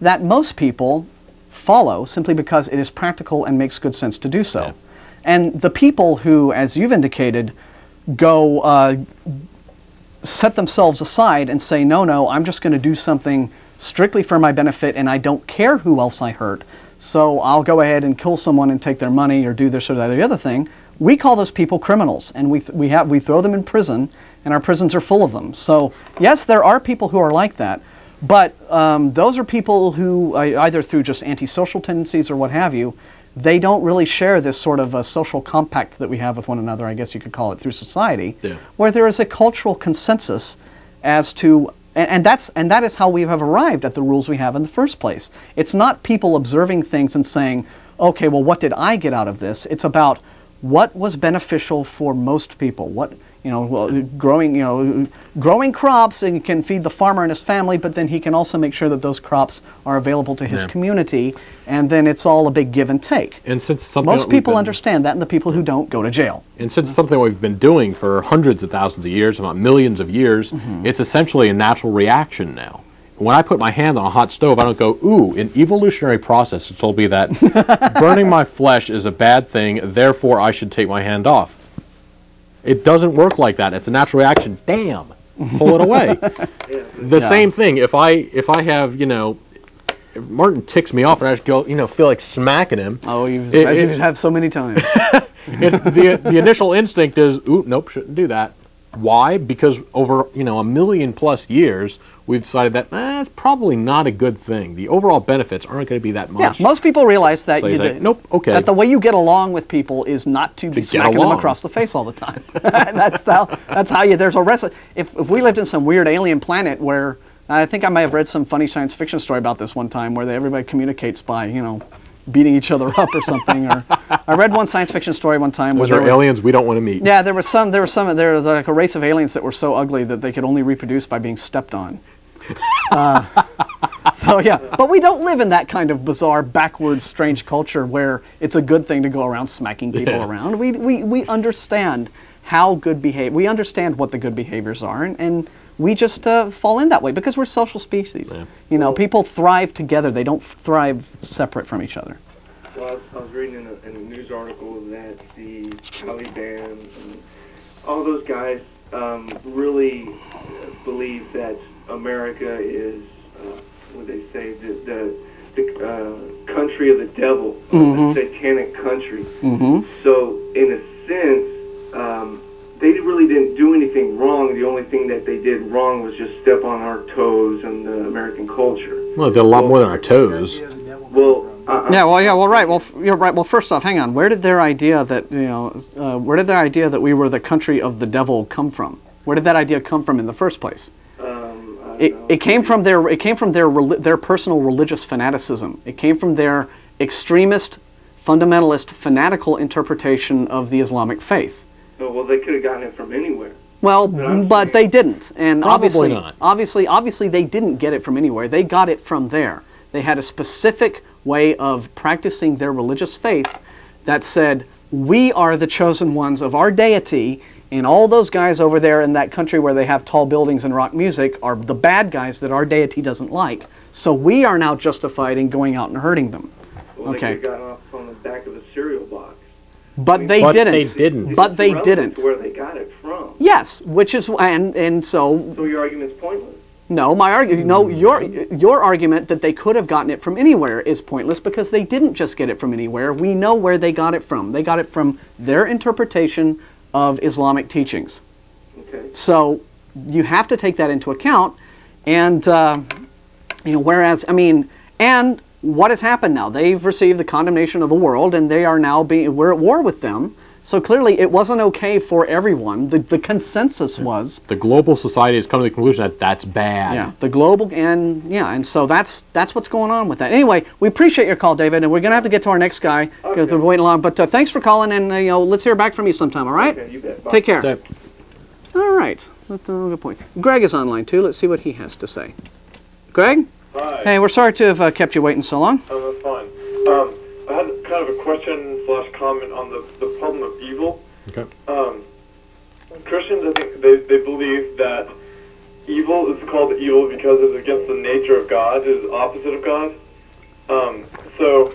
that most people follow simply because it is practical and makes good sense to do so. Yeah. And the people who, as you've indicated, go uh, set themselves aside and say, no, no, I'm just going to do something strictly for my benefit and I don't care who else I hurt, so I'll go ahead and kill someone and take their money or do this or that or the other thing, we call those people criminals, and we, th we, have, we throw them in prison, and our prisons are full of them. So yes, there are people who are like that, but um, those are people who, uh, either through just antisocial tendencies or what have you, they don't really share this sort of uh, social compact that we have with one another, I guess you could call it, through society, yeah, where there is a cultural consensus as to, and, and, that's, and that is how we have arrived at the rules we have in the first place. It's not people observing things and saying, okay, well, what did I get out of this? It's about what was beneficial for most people. What, you know, well, growing, you know, growing crops and can feed the farmer and his family, but then he can also make sure that those crops are available to his yeah. community, and then it's all a big give and take. And since something most people been, understand that, and the people who don't go to jail. And since mm-hmm. something we've been doing for hundreds of thousands of years, if not millions of years, mm-hmm. it's essentially a natural reaction now. When I put my hand on a hot stove, I don't go, ooh, an evolutionary process told me that burning my flesh is a bad thing, therefore I should take my hand off. It doesn't work like that. It's a natural reaction. Damn, pull it away. Yeah. The yeah. same thing, if I, if I have, you know, if Martin ticks me off and I just go, you know, feel like smacking him. Oh, you've, it, as it, you've have so many times. it, the, the initial instinct is, ooh, nope, shouldn't do that. Why? Because over, you know, a million plus years, we've decided that that's eh, probably not a good thing. The overall benefits aren't going to be that much. Yeah, most people realize that, so you say, the, nope, okay. that the way you get along with people is not to, to be smacking them across the face all the time. That's how, that's how you, there's a recipe. If, if we lived in some weird alien planet where, I think I may have read some funny science fiction story about this one time where they, everybody communicates by, you know, beating each other up or something. Or I read one science fiction story one time. Those where are aliens was, we don't want to meet. Yeah, there was some, there was some, there was like a race of aliens that were so ugly that they could only reproduce by being stepped on. Uh, so yeah, but we don't live in that kind of bizarre, backwards, strange culture where it's a good thing to go around smacking people yeah. around. We, we, we understand how good behavior, we understand what the good behaviors are, and, and we just uh, fall in that way because we're social species. Yeah. You know, well, people thrive together. They don't thrive separate from each other. Well, I was reading in a, in a news article that the Taliban and all those guys um, really believe that America is, uh, what they say, the, the, the uh, country of the devil, mm-hmm. the satanic country. Mm-hmm. So, in a sense, um, they really didn't do anything wrong. The only thing that they did wrong was just step on our toes and the American culture. Well, they're a lot well, more than our toes. Well, uh, yeah, well, yeah, well, right. Well, you're right. Well, first off, hang on. Where did their idea that you know, uh, where did their idea that we were the country of the devil come from? Where did that idea come from in the first place? It, it came from their it came from their their personal religious fanaticism. It came from their extremist, fundamentalist, fanatical interpretation of the Islamic faith. Oh, well, they could have gotten it from anywhere. Well, but they didn't, and obviously, obviously, obviously, they didn't get it from anywhere. They got it from there. They had a specific way of practicing their religious faith that said, "We are the chosen ones of our deity." And all those guys over there in that country where they have tall buildings and rock music are the bad guys that our deity doesn't like. So we are now justified in going out and hurting them. Well, okay. They got off on the back of a cereal box. But I mean, they but didn't. They didn't. But they didn't. Where they got it from. Yes, which is and and so. So your argument's pointless. No, my argument. No, your your argument that they could have gotten it from anywhere is pointless because they didn't just get it from anywhere. We know where they got it from. They got it from their interpretation of Islamic teachings. Okay. So you have to take that into account, and uh, you know. Whereas, I mean, and what has happened now? They've received the condemnation of the world, and they are now being. We're at war with them. So clearly it wasn't okay for everyone. The, the consensus was... The global society has come to the conclusion that that's bad. Yeah, the global... And yeah, and so that's that's what's going on with that. Anyway, we appreciate your call, David, and we're going to have to get to our next guy. Okay. We're waiting along. But uh, thanks for calling, and uh, you know, let's hear back from you sometime, all right? Okay, you bet. Bye. Take care. Same. All right. That's a good point. Greg is online, too. Let's see what he has to say. Greg? Hi. Hey, we're sorry to have uh, kept you waiting so long. Oh, that's fine. Um, I had kind of a question slash comment on the, the problem of evil. Okay. Um, Christians, I think, they, they believe that evil is called evil because it's against the nature of God, it is opposite of God. Um, so,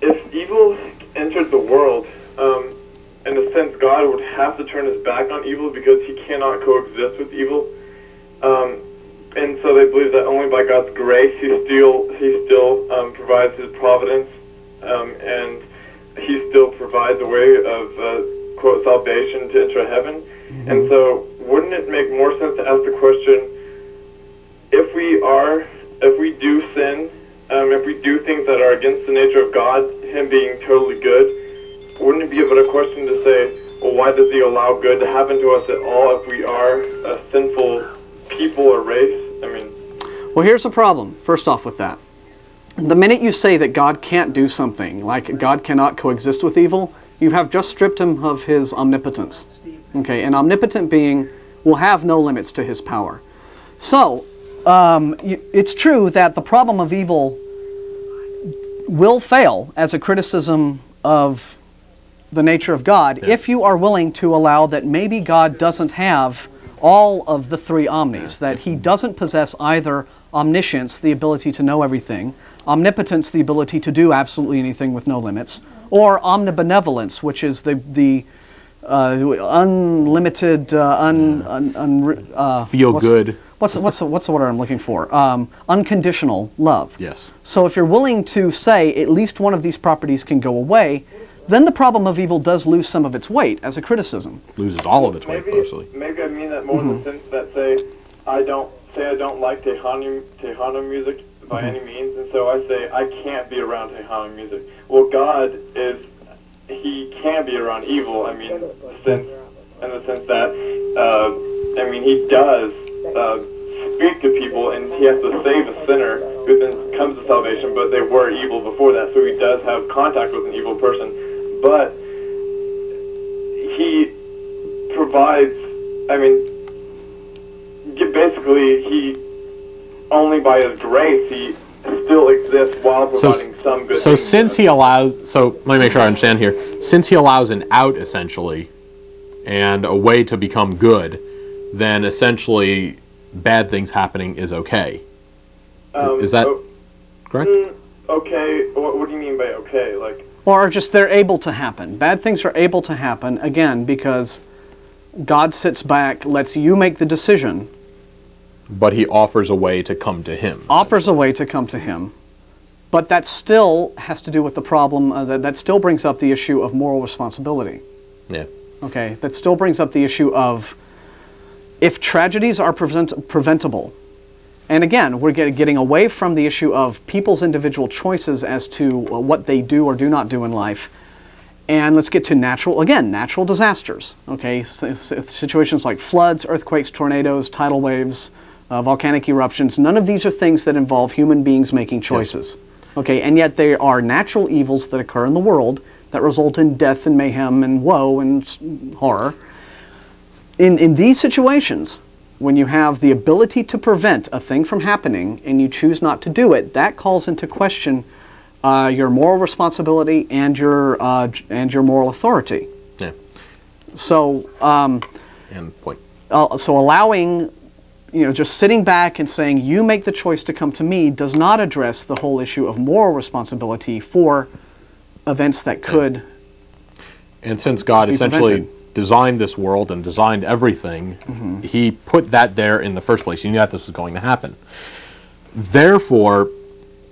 if evil entered the world, um, in a sense, God would have to turn his back on evil because he cannot coexist with evil. Um, and so they believe that only by God's grace, he still, he still um, provides his providence. Um, and he still provides a way of, uh, quote, salvation to enter heaven. Mm-hmm. And so wouldn't it make more sense to ask the question, if we are, if we do sin, um, if we do things that are against the nature of God, him being totally good, wouldn't it be a better question to say, well, why does he allow good to happen to us at all if we are a sinful people or race? I mean... Well, here's the problem, first off with that. The minute you say that God can't do something, like God cannot coexist with evil, you have just stripped him of his omnipotence. Okay, an omnipotent being will have no limits to his power. So, um, it's true that the problem of evil will fail as a criticism of the nature of God yeah. if you are willing to allow that maybe God doesn't have all of the three omnis, that he doesn't possess either omniscience, the ability to know everything, omnipotence, the ability to do absolutely anything with no limits, or omnibenevolence, which is the the uh, unlimited, uh, un, un, un uh, feel what's, good. What's what's what's the word I'm looking for? Um, unconditional love. Yes. So if you're willing to say at least one of these properties can go away, then the problem of evil does lose some of its weight as a criticism. Loses all of its maybe, weight, mostly. Maybe I mean that more mm-hmm. in the sense that say I don't say I don't like Tejano, Tejano music. By any means, and so I say I can't be around Tejano music. Well, God is, he can be around evil, I mean, since, in the sense that, uh, I mean, he does uh, speak to people, and he has to save a sinner who then comes to salvation, but they were evil before that, so he does have contact with an evil person, but he provides, I mean, basically, he only by his grace he still exists while providing so, some good. So since he allows, so let me make sure I understand here. Since he allows an out essentially, and a way to become good, then essentially bad things happening is okay. Um, is that oh, correct? Mm, okay. What, what do you mean by okay? Like, or just they're able to happen. Bad things are able to happen again because God sits back, lets you make the decision. But he offers a way to come to him. Offers a way to come to him. But that still has to do with the problem, uh, that, that still brings up the issue of moral responsibility. Yeah. Okay, that still brings up the issue of if tragedies are prevent preventable. And again, we're get, getting away from the issue of people's individual choices as to uh, what they do or do not do in life. And let's get to natural, again, natural disasters. Okay, S situations like floods, earthquakes, tornadoes, tidal waves, Uh, volcanic eruptions, none of these are things that involve human beings making choices. Yes. Okay, and yet they are natural evils that occur in the world that result in death and mayhem and woe and horror. In, in these situations, when you have the ability to prevent a thing from happening and you choose not to do it, that calls into question uh, your moral responsibility and your, uh, and your moral authority. Yeah. So, um, and point. Uh, so allowing... You know, just sitting back and saying, you make the choice to come to me does not address the whole issue of moral responsibility for events that could. And since God essentially designed this world and designed everything, mm-hmm. he put that there in the first place. He knew that this was going to happen. Therefore,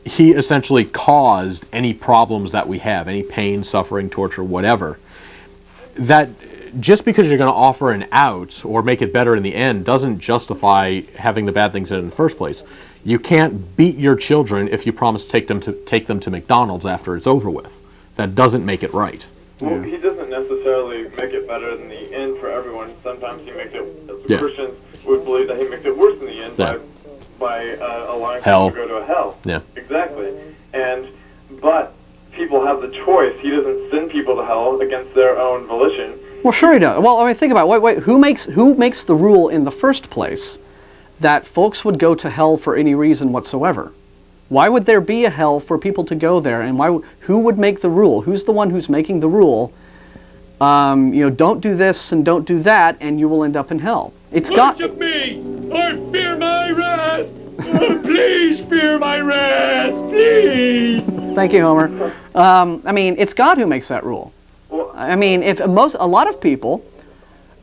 he essentially caused any problems that we have, any pain, suffering, torture, whatever. That just because you're going to offer an out or make it better in the end doesn't justify having the bad things in it in the first place. You can't beat your children if you promise to take them to take them to McDonald's after it's over with. That doesn't make it right. Well, yeah. He doesn't necessarily make it better in the end for everyone. Sometimes he makes it, yeah. Christians would believe that he makes it worse in the end, yeah. by by uh, allowing hell. people to go to hell. Yeah. Exactly. And but people have the choice. He doesn't send people to hell against their own volition. Well, sure he does. Well, I mean, think about it. Wait, wait. Who makes who makes the rule in the first place that folks would go to hell for any reason whatsoever? Why would there be a hell for people to go there? And why? Who would make the rule? Who's the one who's making the rule? Um, you know, don't do this and don't do that, and you will end up in hell. It's got. Worship me, or fear my wrath. Oh, please fear my wrath, please. Thank you, Homer. Um, I mean, it's God who makes that rule. I mean, if most a lot of people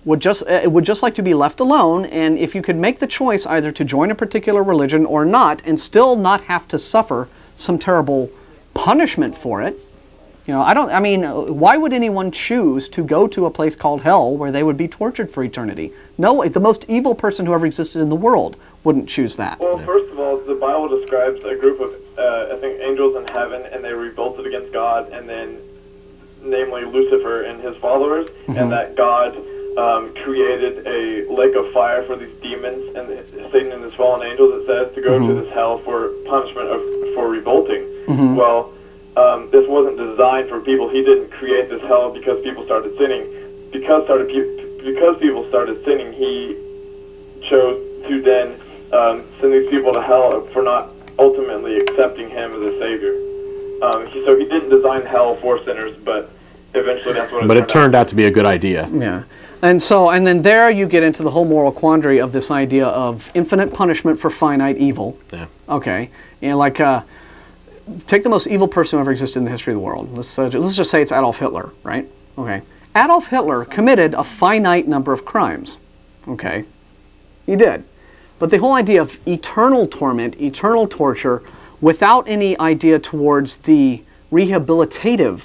would just uh, would just like to be left alone, and if you could make the choice either to join a particular religion or not, and still not have to suffer some terrible punishment for it. You know, I don't, I mean, why would anyone choose to go to a place called hell where they would be tortured for eternity? No way. The most evil person who ever existed in the world wouldn't choose that. Well, first of all, the Bible describes a group of, uh, I think, angels in heaven, and they revolted against God, and then, namely Lucifer and his followers, mm-hmm. and that God um, created a lake of fire for these demons, and Satan and his fallen angels, it says, to go mm-hmm. to this hell for punishment of, for revolting. Mm-hmm. Well, Um, this wasn't designed for people. He didn't create this hell because people started sinning. Because started pe because people started sinning, he chose to then um, send these people to hell for not ultimately accepting him as a savior. Um, he, so he didn't design hell for sinners, but eventually that's what. It but turned it turned out. out to be a good idea. Yeah, and so and then there you get into the whole moral quandary of this idea of infinite punishment for finite evil. Yeah. Okay, and like. Uh, Take the most evil person who ever existed in the history of the world. Let's, uh, let's just say it's Adolf Hitler, right? Okay. Adolf Hitler committed a finite number of crimes. Okay. He did. But the whole idea of eternal torment, eternal torture, without any idea towards the rehabilitative,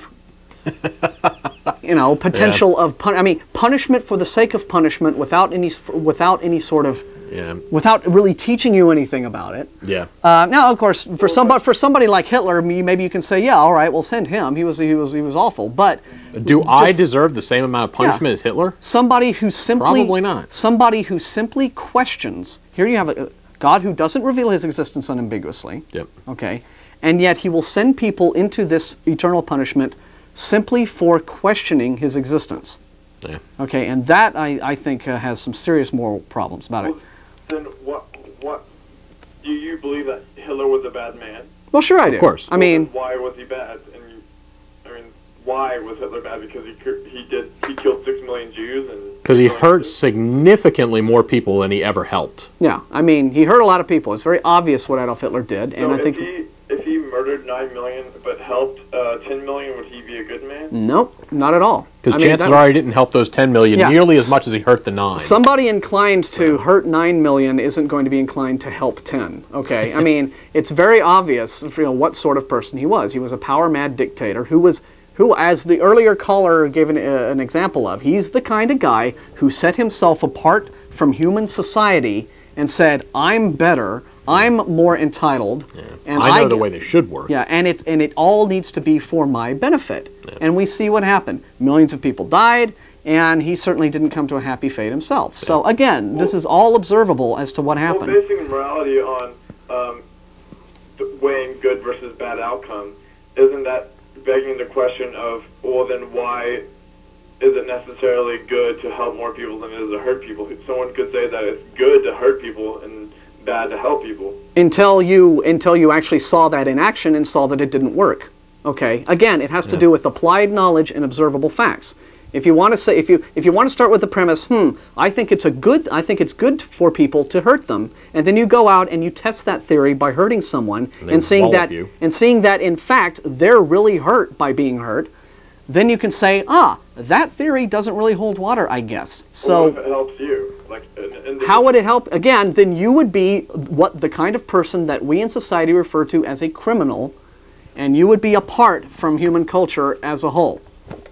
you know, potential yeah. of, pun I mean, punishment for the sake of punishment without any, without any sort of Yeah. without really teaching you anything about it. Yeah. Uh, now, of course, for somebody for somebody like Hitler, maybe you can say, "Yeah, all right, we'll send him. He was he was he was awful." But do just, I deserve the same amount of punishment yeah. as Hitler? Somebody who simply probably not. Somebody who simply questions. Here you have a God who doesn't reveal his existence unambiguously. Yep. Okay. And yet he will send people into this eternal punishment simply for questioning his existence. Yeah. Okay. And that I I think uh, has some serious moral problems about it. Then what, what, do you believe that Hitler was a bad man? Well, sure I do. Of course. I mean... Why was he bad? And you, I mean, why was Hitler bad? Because he, he, did, he killed six million Jews and... Because he hurt Jews. significantly more people than he ever helped. Yeah, I mean, he hurt a lot of people. It's very obvious what Adolf Hitler did, and so I if think... He, if he murdered nine million but helped uh, ten million, would he be a good man? Nope, not at all. Because chances are he didn't help those ten million yeah. nearly as much as he hurt the nine. Somebody inclined to yeah. hurt nine million isn't going to be inclined to help ten. Okay, I mean, it's very obvious you know, what sort of person he was. He was a power-mad dictator who was, who, as the earlier caller gave an, uh, an example of, he's the kind of guy who set himself apart from human society and said, I'm better, I'm more entitled. Yeah. And I know I, the way they should work. Yeah, and it, and it all needs to be for my benefit. Yeah. And we see what happened. Millions of people died, and he certainly didn't come to a happy fate himself. Yeah. So again, well, this is all observable as to what happened. Well, basing morality on um, weighing good versus bad outcome, isn't that begging the question of, well, then why is it necessarily good to help more people than it is to hurt people? Someone could say that it's good to hurt people and bad to help people. Until you until you actually saw that in action and saw that it didn't work. Okay. Again, it has yeah. to do with applied knowledge and observable facts. If you want to say if you if you want to start with the premise, hmm, I think it's a good I think it's good for people to hurt them, and then you go out and you test that theory by hurting someone and, and seeing that you. and seeing that in fact they're really hurt by being hurt, then you can say, ah, that theory doesn't really hold water, I guess. So well, if it helps you. Like, in, in the how would it help? Again, then you would be what the kind of person that we in society refer to as a criminal, and you would be apart from human culture as a whole.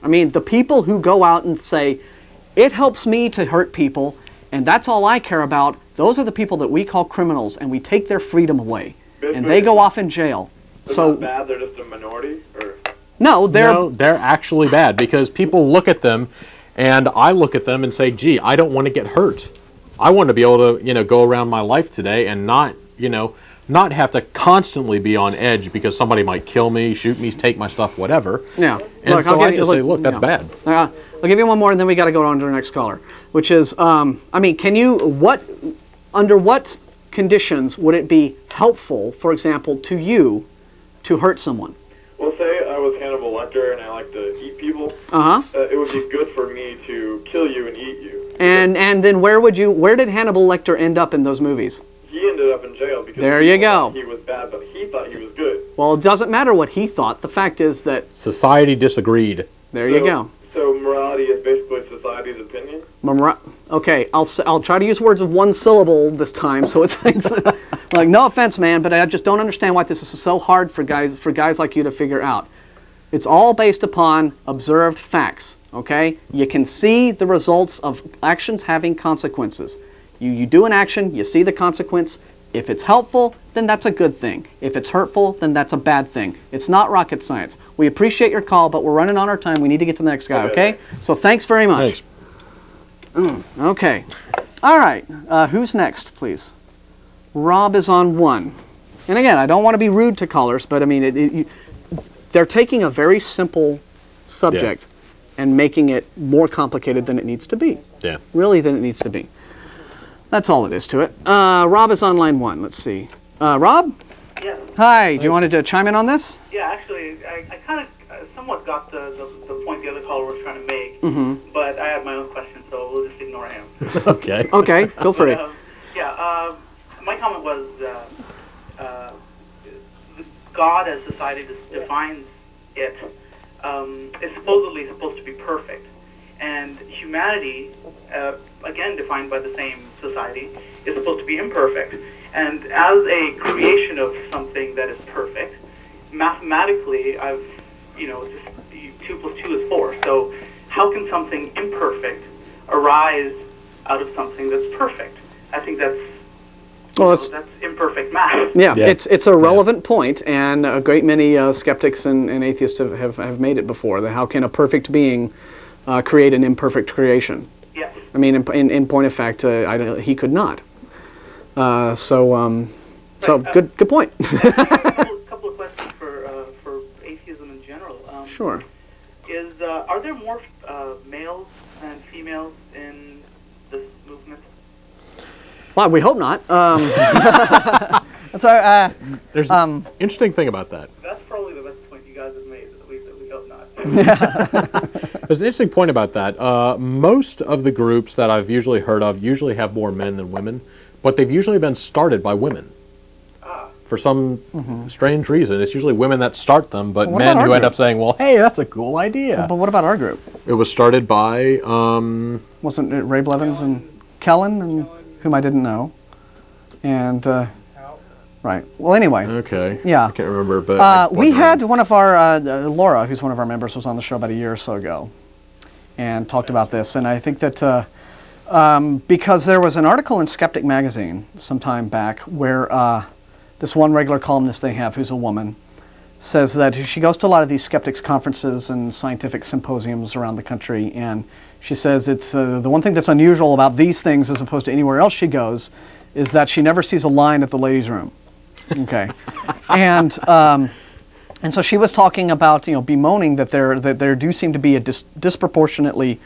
I mean, the people who go out and say, it helps me to hurt people, and that's all I care about, those are the people that we call criminals, and we take their freedom away, but, and but they go off in jail. They're so not bad, they're just a minority? Or? No, they're... No, they're actually bad, because people look at them, and I look at them and say, gee, I don't want to get hurt. I want to be able to, you know, go around my life today and not, you know, not have to constantly be on edge because somebody might kill me, shoot me, take my stuff, whatever. Yeah. And look, so I just you, say, look, that's no. bad. Uh, I'll give you one more, and then we got to go on to the next caller, which is, um, I mean, can you, what, under what conditions would it be helpful, for example, to you to hurt someone? Well, say I was Hannibal Lecter and I like to eat people. Uh-huh. Uh, it would be good for me to kill you and eat you. And, and then where would you, where did Hannibal Lecter end up in those movies? He ended up in jail because there you go. He was bad, but he thought he was good. Well, it doesn't matter what he thought. The fact is that... Society disagreed. There so, you go. So morality is basically society's opinion? Mora okay, I'll, I'll try to use words of one syllable this time, so it's like, no offense, man, but I just don't understand why this is so hard for guys, for guys like you to figure out. It's all based upon observed facts, okay? You can see the results of actions having consequences. You, you do an action, you see the consequence. If it's helpful, then that's a good thing. If it's hurtful, then that's a bad thing. It's not rocket science. We appreciate your call, but we're running on our time. We need to get to the next guy, okay? So thanks very much. Thanks. Mm, okay. All right. Uh, who's next, please? Rob is on one. And again, I don't want to be rude to callers, but I mean, it, it, you, they're taking a very simple subject yeah. and making it more complicated than it needs to be. Yeah. Really than it needs to be. That's all it is to it. Uh, Rob is on line one. Let's see. Uh, Rob? Yes. Hi. Do you want to chime in on this? Yeah, actually, I, I kind of uh, somewhat got the, the, the point the other caller was trying to make, mm-hmm. but I have my own question, so we'll just ignore him. Okay. Okay, feel free. But, um, yeah, uh, my comment was uh, uh, God as society defines it um, is supposedly supposed to be perfect, and humanity... Uh, again defined by the same society, is supposed to be imperfect. And as a creation of something that is perfect, mathematically, I've, you know, just two plus two is four. So how can something imperfect arise out of something that's perfect? I think that's, well, know, that's imperfect math. Yeah, yeah. It's, it's a relevant yeah. point, and a great many uh, skeptics and, and atheists have, have, have made it before, that how can a perfect being uh, create an imperfect creation? Yes. I mean, in, in, in point of fact, uh, I don't, he could not. Uh, so, um, right. so uh, good, good point. A couple, couple of questions for uh, for atheism in general. Um, sure. Is uh, are there more uh, males and females in this movement? Well, we hope not. Um, so, uh, There's um, an interesting thing about that. That's probably the best point you guys have made. At least that we hope not. There's an interesting point about that. Uh, most of the groups that I've usually heard of usually have more men than women, but they've usually been started by women. Ah. For some mm-hmm. strange reason. It's usually women that start them, but well, men who group? end up saying, well, hey, that's a cool idea. Well, but what about our group? It was started by... Um, Wasn't it Ray Blevins Kellen, and Kellen, and Kellen, whom I didn't know? And... Uh, Right. Well, anyway. Okay. Yeah. I can't remember, but uh, we had one of our uh, Laura, who's one of our members, was on the show about a year or so ago, and talked about this. And I think that uh, um, because there was an article in Skeptic magazine some time back where uh, this one regular columnist they have, who's a woman, says that she goes to a lot of these skeptics conferences and scientific symposiums around the country, and she says it's uh, the one thing that's unusual about these things, as opposed to anywhere else she goes, is that she never sees a line at the ladies' room. Okay, and um, and so she was talking about, you know, bemoaning that there that there do seem to be a dis disproportionately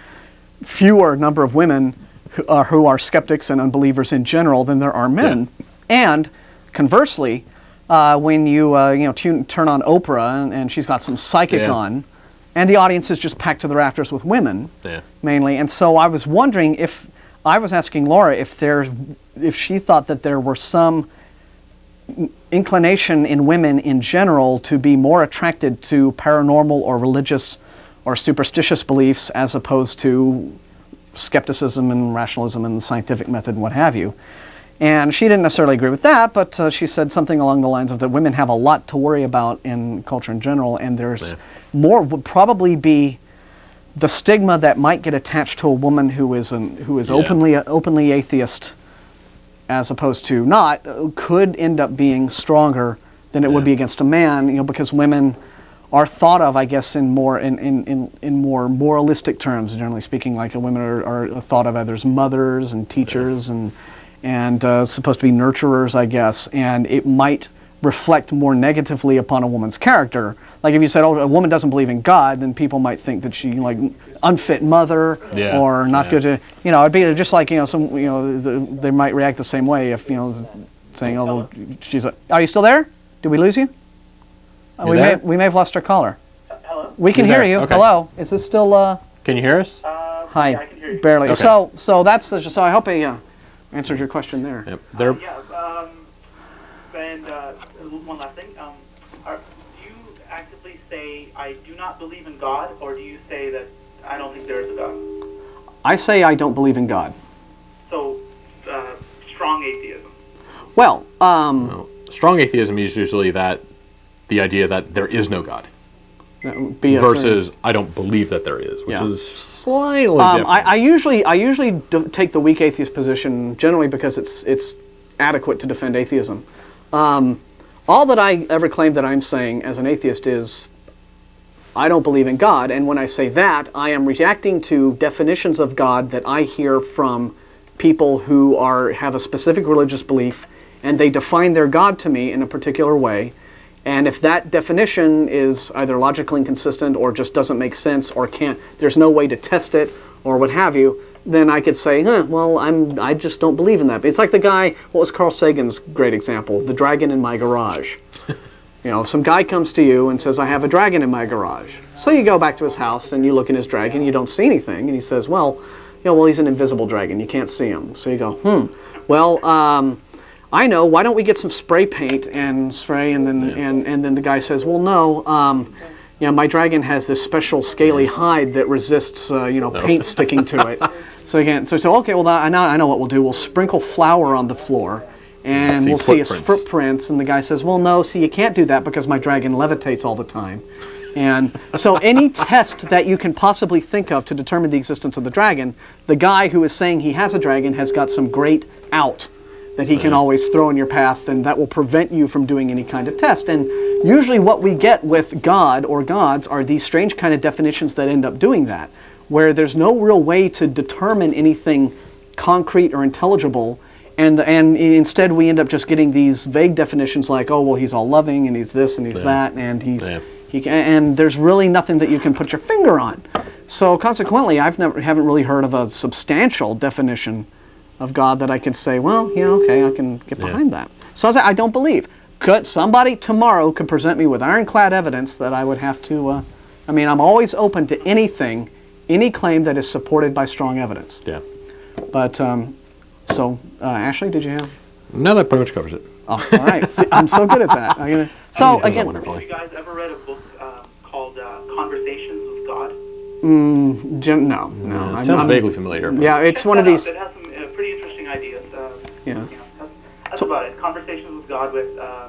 fewer number of women who are, who are skeptics and unbelievers in general than there are men, yeah. and conversely, uh, when you uh, you know tune, turn on Oprah and, and she's got some psychic yeah. on, and the audience is just packed to the rafters with women yeah. mainly, and so I was wondering if I was asking Laura if there's if she thought that there were some inclination in women in general to be more attracted to paranormal or religious or superstitious beliefs as opposed to skepticism and rationalism and the scientific method and what have you. And she didn't necessarily agree with that, but uh, she said something along the lines of that women have a lot to worry about in culture in general, and there's yeah. more would probably be the stigma that might get attached to a woman who is an, who is yeah. openly uh, openly atheist, as opposed to not, uh, could end up being stronger than it yeah. would be against a man, you know, because women are thought of, I guess, in more in in, in, in more moralistic terms, generally speaking. Like uh, women are, are thought of either as mothers and teachers yeah. and. and uh, supposed to be nurturers, I guess, and it might reflect more negatively upon a woman's character. Like if you said, oh, a woman doesn't believe in God, then people might think that she, like, unfit mother yeah, or not yeah. good to, you know, it'd be just like, you know, some, you know, the, they might react the same way if, you know, saying, oh, she's like, are you still there? Did we lose you? Uh, we, may, we may have lost our caller. Uh, hello? We can You're hear there. you. Okay. Hello. Is this still, uh... Can you hear us? Uh, Hi. Yeah, I can hear you. Barely. Okay. So, so that's, the, so I hope I, uh, answered your question there. Yep. There. Uh, yeah. Um, and uh, one last thing. Um, are, do you actively say, I do not believe in God, or do you say that I don't think there is a God? I say I don't believe in God. So, uh, strong atheism. Well, um, no. Strong atheism is usually that the idea that there is no God. That would be versus, I don't believe that there is, which yeah. is... Slightly um, I, I usually I usually d take the weak atheist position generally because it's it's adequate to defend atheism. Um, all that I ever claim that I'm saying as an atheist is I don't believe in God, and when I say that, I am reacting to definitions of God that I hear from people who are have a specific religious belief, and they define their God to me in a particular way. And if that definition is either logically inconsistent or just doesn't make sense or can't, there's no way to test it or what have you, then I could say, huh, well, I'm, I just don't believe in that. It's like the guy, what was Carl Sagan's great example? The dragon in my garage. You know, some guy comes to you and says, I have a dragon in my garage. So you go back to his house and you look in his dragon, you don't see anything, and he says, well, you know, well, he's an invisible dragon, you can't see him. So you go, hmm, well, um... I know, why don't we get some spray paint and spray, and then, yeah. and, and then the guy says, well, no, um, you know, my dragon has this special scaly hide that resists, uh, you know, no. paint sticking to it. So again, so, so okay, well, now I know what we'll do. We'll sprinkle flour on the floor, and see we'll footprints. see his footprints, and the guy says, well, no, see, you can't do that because my dragon levitates all the time. And so any test that you can possibly think of to determine the existence of the dragon, the guy who is saying he has a dragon has got some great out that he can always throw in your path, and that will prevent you from doing any kind of test. And usually what we get with God or gods are these strange kind of definitions that end up doing that, where there's no real way to determine anything concrete or intelligible, and, and instead we end up just getting these vague definitions like, oh, well, he's all loving, and he's this, and he's yeah. that, and he's... Yeah. He can, and there's really nothing that you can put your finger on. So consequently, I've never, haven't really heard of a substantial definition of God that I could say, well, yeah, okay, I can get behind yeah. that. So I said, I don't believe. Could somebody tomorrow could present me with ironclad evidence that I would have to, uh, I mean, I'm always open to anything, any claim that is supported by strong evidence. Yeah. But, um, so, uh, Ashley, did you have? No, that pretty much covers it. Oh, all right. See, I'm so good at that. I'm gonna, so, again. Have you guys ever read a book uh, called uh, Conversations with God? Mm, Jim, no, no. no it sounds I'm, vaguely familiar. But yeah, it's one of these. Pretty interesting ideas. Uh, yeah. You know, that's that's so, about it. Conversations with God with uh,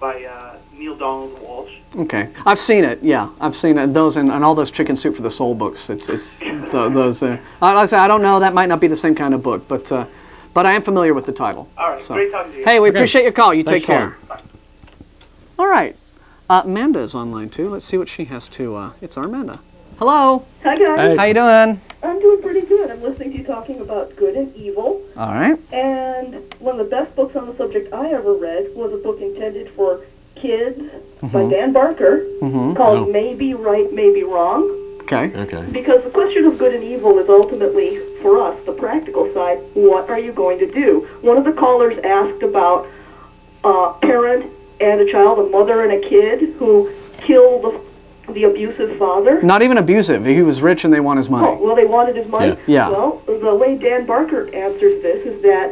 by uh, Neil Donald Walsh. Okay, I've seen it. Yeah, I've seen it. Those and, and all those Chicken Soup for the Soul books. It's it's the, those there. I, I don't know. That might not be the same kind of book, but uh, but I am familiar with the title. All right. So. Great talking to you. Hey, we okay. appreciate your call. You Thanks take care. Bye. All right. Uh, Amanda's online too. Let's see what she has to. Uh, it's our Amanda. Hello. Hi guys. Hey. How you doing? I'm doing pretty good. I'm listening to you talking about good and evil. All right. And one of the best books on the subject I ever read was a book intended for kids mm-hmm. by Dan Barker mm-hmm. called oh. Maybe Right, Maybe Wrong. Okay. Okay. Because the question of good and evil is ultimately, for us, the practical side, what are you going to do? One of the callers asked about a parent and a child, a mother and a kid who killed the The abusive father? Not even abusive. He was rich and they want his money. Oh, well, they wanted his money? Yeah. yeah. Well, the way Dan Barker answers this is that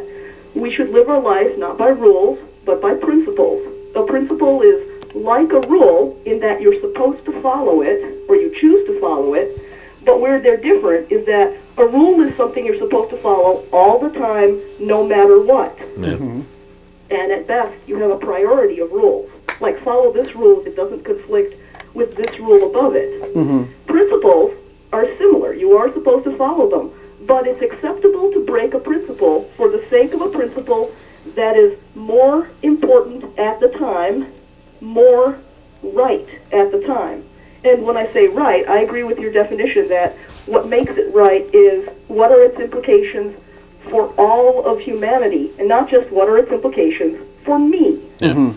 we should live our lives not by rules, but by principles. A principle is like a rule in that you're supposed to follow it, or you choose to follow it, but where they're different is that a rule is something you're supposed to follow all the time, no matter what. Mm-hmm. And at best, you have a priority of rules. Like, follow this rule if it doesn't conflict with this rule above it. Mm-hmm. Principles are similar. You are supposed to follow them. But it's acceptable to break a principle for the sake of a principle that is more important at the time, more right at the time. And when I say right, I agree with your definition that what makes it right is what are its implications for all of humanity, and not just what are its implications for me. Mm-hmm.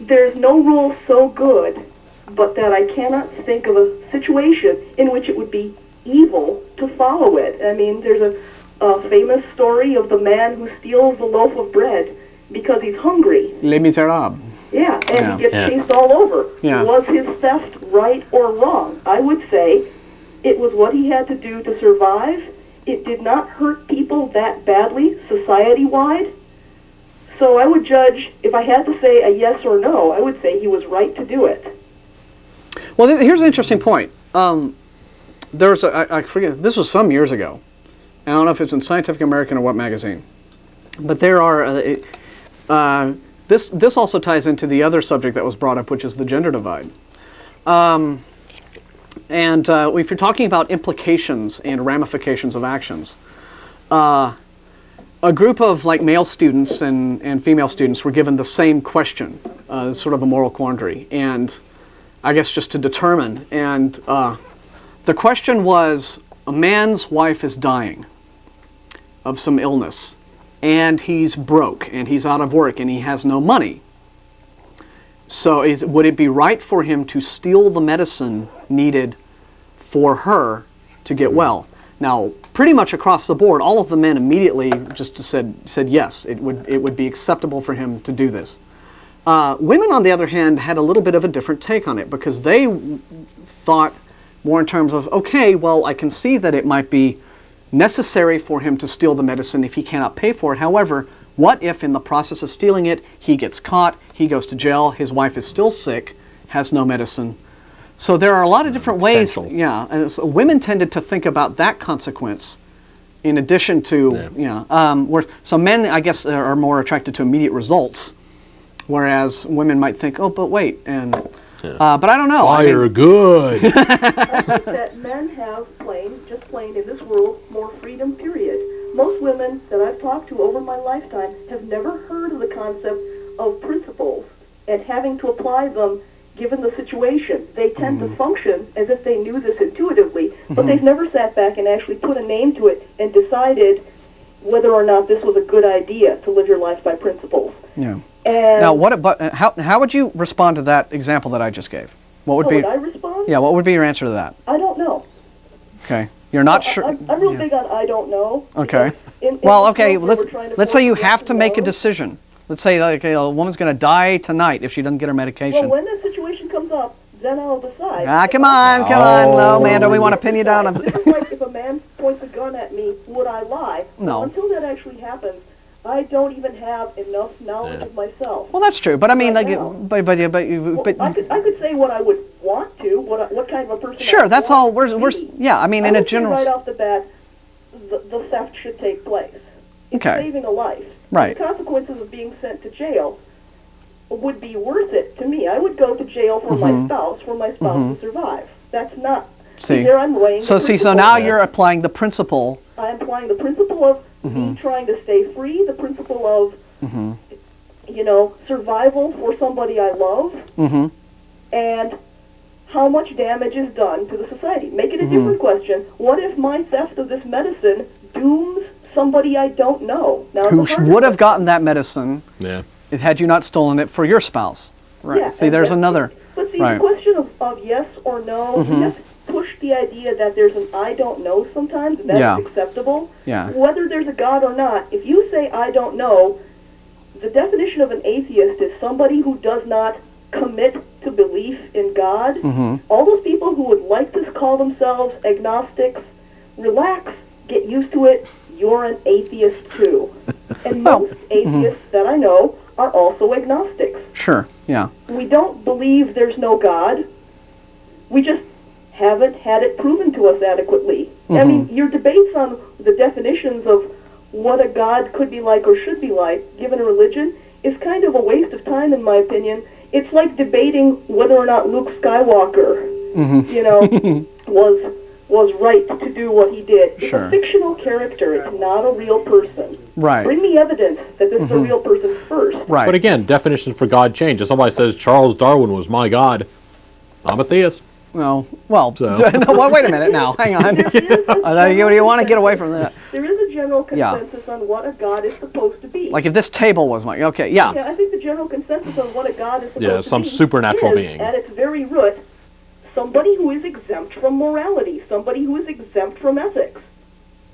There's no rule so good, but that I cannot think of a situation in which it would be evil to follow it. I mean, there's a, a famous story of the man who steals a loaf of bread because he's hungry. Les Miserables. Yeah, and yeah, he gets yeah. chased all over. Yeah. Was his theft right or wrong? I would say it was what he had to do to survive. It did not hurt people that badly, society-wide. So I would judge, if I had to say a yes or no, I would say he was right to do it. Well, here's an interesting point. Um, there's a, I, I forget, this was some years ago. I don't know if it's in Scientific American or what magazine. But there are, uh, uh, this, this also ties into the other subject that was brought up, which is the gender divide. Um, and uh, if you're talking about implications and ramifications of actions, uh, a group of like male students and, and female students were given the same question, uh, sort of a moral quandary, and I guess just to determine. And uh, the question was, a man's wife is dying of some illness, and he's broke, and he's out of work, and he has no money. So is, would it be right for him to steal the medicine needed for her to get well? Now, pretty much across the board, all of the men immediately just said, said yes, it would, it would be acceptable for him to do this. Uh, women, on the other hand, had a little bit of a different take on it, because they thought more in terms of, okay, well, I can see that it might be necessary for him to steal the medicine if he cannot pay for it. However, what if in the process of stealing it, he gets caught, he goes to jail, his wife is still sick, has no medicine? So there are a lot of different ways. Potential. Yeah, and so women tended to think about that consequence in addition to, yeah. you know, um, where, so men, I guess, are more attracted to immediate results, whereas women might think, oh, but wait, and, yeah. uh, but I don't know. Fire I mean, good. I think that men have plain, just plain in this world, more freedom, period. Most women that I've talked to over my lifetime have never heard of the concept of principles and having to apply them given the situation. They tend mm-hmm. to function as if they knew this intuitively, but mm-hmm. they've never sat back and actually put a name to it and decided whether or not this was a good idea to live your life by principles. Yeah. And now, what about, uh, how, how would you respond to that example that I just gave? What would, how be, would I respond? Yeah, what would be your answer to that? I don't know. Okay. You're not well, sure? I, I'm, I'm real yeah. big on I don't know. Okay. In, in well, okay, let's, let's say you have to make know. a decision. Let's say like, a woman's going to die tonight if she doesn't get her medication. Well, when the situation comes up, then I'll decide. Ah, come on, come oh. on. No, man, don't we want to pin you down on this? This is like if a man points a gun at me, would I lie? No. Until that actually happens, I don't even have enough knowledge yeah. of myself. Well, that's true, but I mean, right like, but, but, but, well, but I could I could say what I would want to, what I, what kind of a person. Sure, I that's all. We're we're yeah. I mean, I in a general. Right off the bat, the, the theft should take place. It's okay. Saving a life. Right. The consequences of being sent to jail would be worth it to me. I would go to jail for mm-hmm. my spouse, for my spouse mm-hmm. to survive. That's not. See. There I'm weighing so see. So now there. You're applying the principle. I'm applying the principle of. Mm-hmm. Me trying to stay free, the principle of, mm-hmm. you know, survival for somebody I love, mm-hmm. and how much damage is done to the society. Make it a mm-hmm. different question. What if my theft of this medicine dooms somebody I don't know? Now, who would have gotten that medicine yeah. had you not stolen it for your spouse. Right. Yeah, see, there's another. But see, right. the question of, of yes or no, mm-hmm. yes, push the idea that there's an I don't know sometimes, and that's yeah. acceptable. Yeah. Whether there's a God or not, if you say I don't know, the definition of an atheist is somebody who does not commit to belief in God. Mm-hmm. All those people who would like to call themselves agnostics, relax, get used to it, you're an atheist too. And most atheists mm-hmm. that I know are also agnostics. Sure, yeah. We don't believe there's no God. We just haven't had it proven to us adequately. Mm-hmm. I mean, your debates on the definitions of what a God could be like or should be like, given a religion, is kind of a waste of time, in my opinion. It's like debating whether or not Luke Skywalker, mm-hmm. you know, was... was right to do what he did. Sure. It's a fictional character. It's not a real person. Right. Bring me evidence that this mm-hmm. is a real person first. Right. But again, definitions for God change. If somebody says Charles Darwin was my God, I'm a theist. Well, well, so. no, well wait a minute now. Hang on. You, you want to get away from that. There is a general consensus yeah. on what a God is supposed to be. Like if this table was my... Okay, yeah. yeah I think the general consensus on what a God is supposed yeah, to be... Yeah, some supernatural being. At its very root... somebody who is exempt from morality, somebody who is exempt from ethics.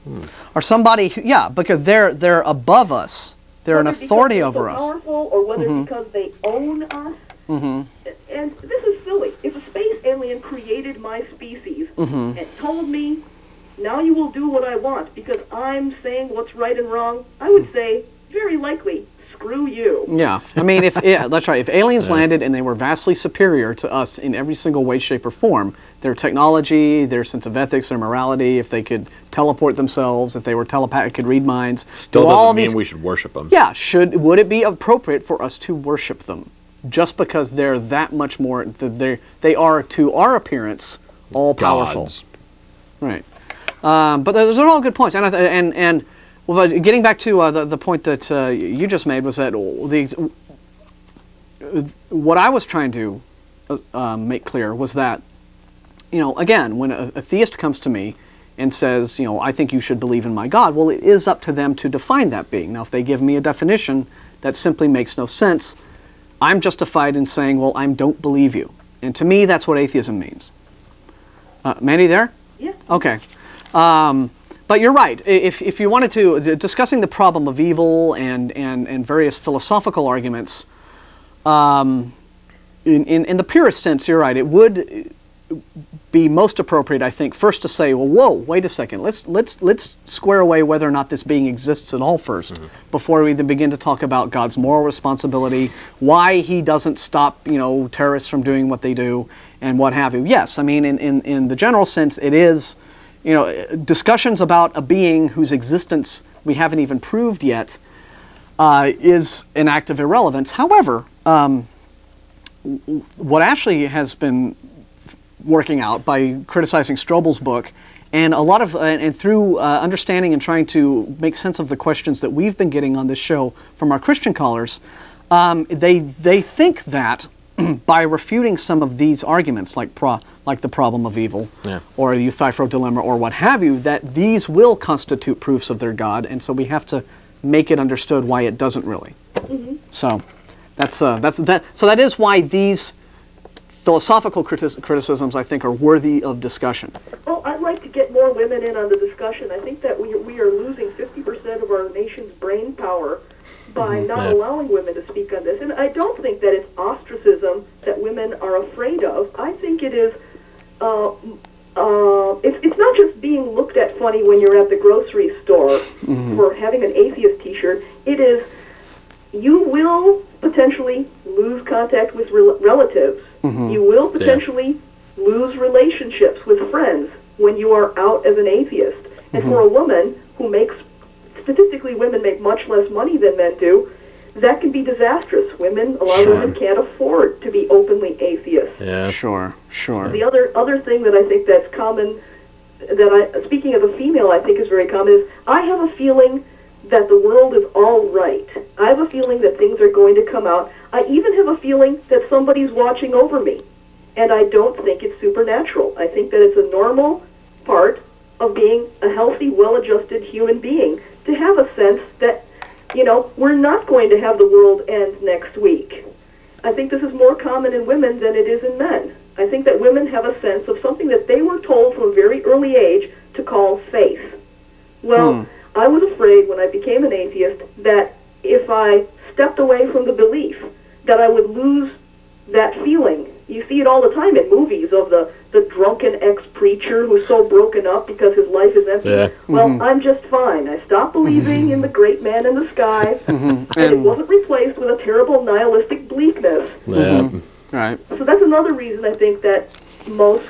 Hmm. Or somebody, who, yeah, because they're, they're above us. They're whether an authority over so us. Whether because powerful or whether mm-hmm. because they own us. Mm-hmm. And this is silly. If a space alien created my species mm-hmm. and told me, now you will do what I want because I'm saying what's right and wrong, I would say, very likely, screw you. Yeah, I mean, if yeah, that's right. If aliens yeah. landed and they were vastly superior to us in every single way, shape, or form, their technology, their sense of ethics, their morality, if they could teleport themselves, if they were telepathic, could read minds. Still doesn't all mean these, we should worship them. Yeah, should would it be appropriate for us to worship them just because they're that much more, they they are to our appearance all powerful. Gods. Right. Um, but those are all good points, and I th and and. Well, but getting back to uh, the, the point that uh, you just made was that the, what I was trying to uh, uh, make clear was that, you know, again, when a, a theist comes to me and says, you know, I think you should believe in my God, well, it is up to them to define that being. Now, if they give me a definition that simply makes no sense, I'm justified in saying, well, I don't believe you. And to me, that's what atheism means. Uh, Mandy there? Yeah. Okay. Um, But you're right. If, if you wanted to, discussing the problem of evil and, and, and various philosophical arguments, um, in, in, in the purest sense, you're right. It would be most appropriate, I think, first to say, well, whoa, wait a second. Let's, let's, let's square away whether or not this being exists at all first, mm-hmm. before we then begin to talk about God's moral responsibility, why he doesn't stop, you know, terrorists from doing what they do, and what have you. Yes, I mean, in, in, in the general sense, it is... You know, discussions about a being whose existence we haven't even proved yet uh, is an act of irrelevance. However, um, what Ashley has been working out by criticizing Strobel's book, and a lot of, uh, and through uh, understanding and trying to make sense of the questions that we've been getting on this show from our Christian callers, um, they they think that. By refuting some of these arguments, like pro like the problem of evil, yeah. or the Euthyphro dilemma, or what have you, that these will constitute proofs of their God, and so we have to make it understood why it doesn't really. Mm-hmm. So that's uh, that's that. So that is why these philosophical criti criticisms, I think, are worthy of discussion. Oh, I'd like to get more women in on the discussion. I think that we we are losing fifty percent of our nation's brain power by not allowing women to speak on this. And I don't think that it's ostracism that women are afraid of. I think it is, uh, uh, it's, it's not just being looked at funny when you're at the grocery store mm-hmm. for having an atheist t-shirt. It is, you will potentially lose contact with re relatives. Mm-hmm. You will potentially yeah. lose relationships with friends when you are out as an atheist. And mm-hmm. for a woman who makes statistically, women make much less money than men do. That can be disastrous. Women, a lot sure. of women can't afford to be openly atheists. Yeah, sure, sure. So the other other thing that I think that's common, that I, speaking of a female, I think is very common, is I have a feeling that the world is all right. I have a feeling that things are going to come out. I even have a feeling that somebody's watching over me, and I don't think it's supernatural. I think that it's a normal part of being a healthy, well-adjusted human being, to have a sense that, you know, we're not going to have the world end next week. I think this is more common in women than it is in men. I think that women have a sense of something that they were told from a very early age to call faith. Well, hmm. I was afraid when I became an atheist that if I stepped away from the belief that I would lose that feeling. You see it all the time in movies of the, the drunken ex-preacher who's so broken up because his life is empty. Yeah. Well, mm-hmm. I'm just fine. I stopped believing believing in the great man in the sky, and it wasn't replaced with a terrible nihilistic bleakness. Yeah. Mm-hmm. Right. So that's another reason I think that most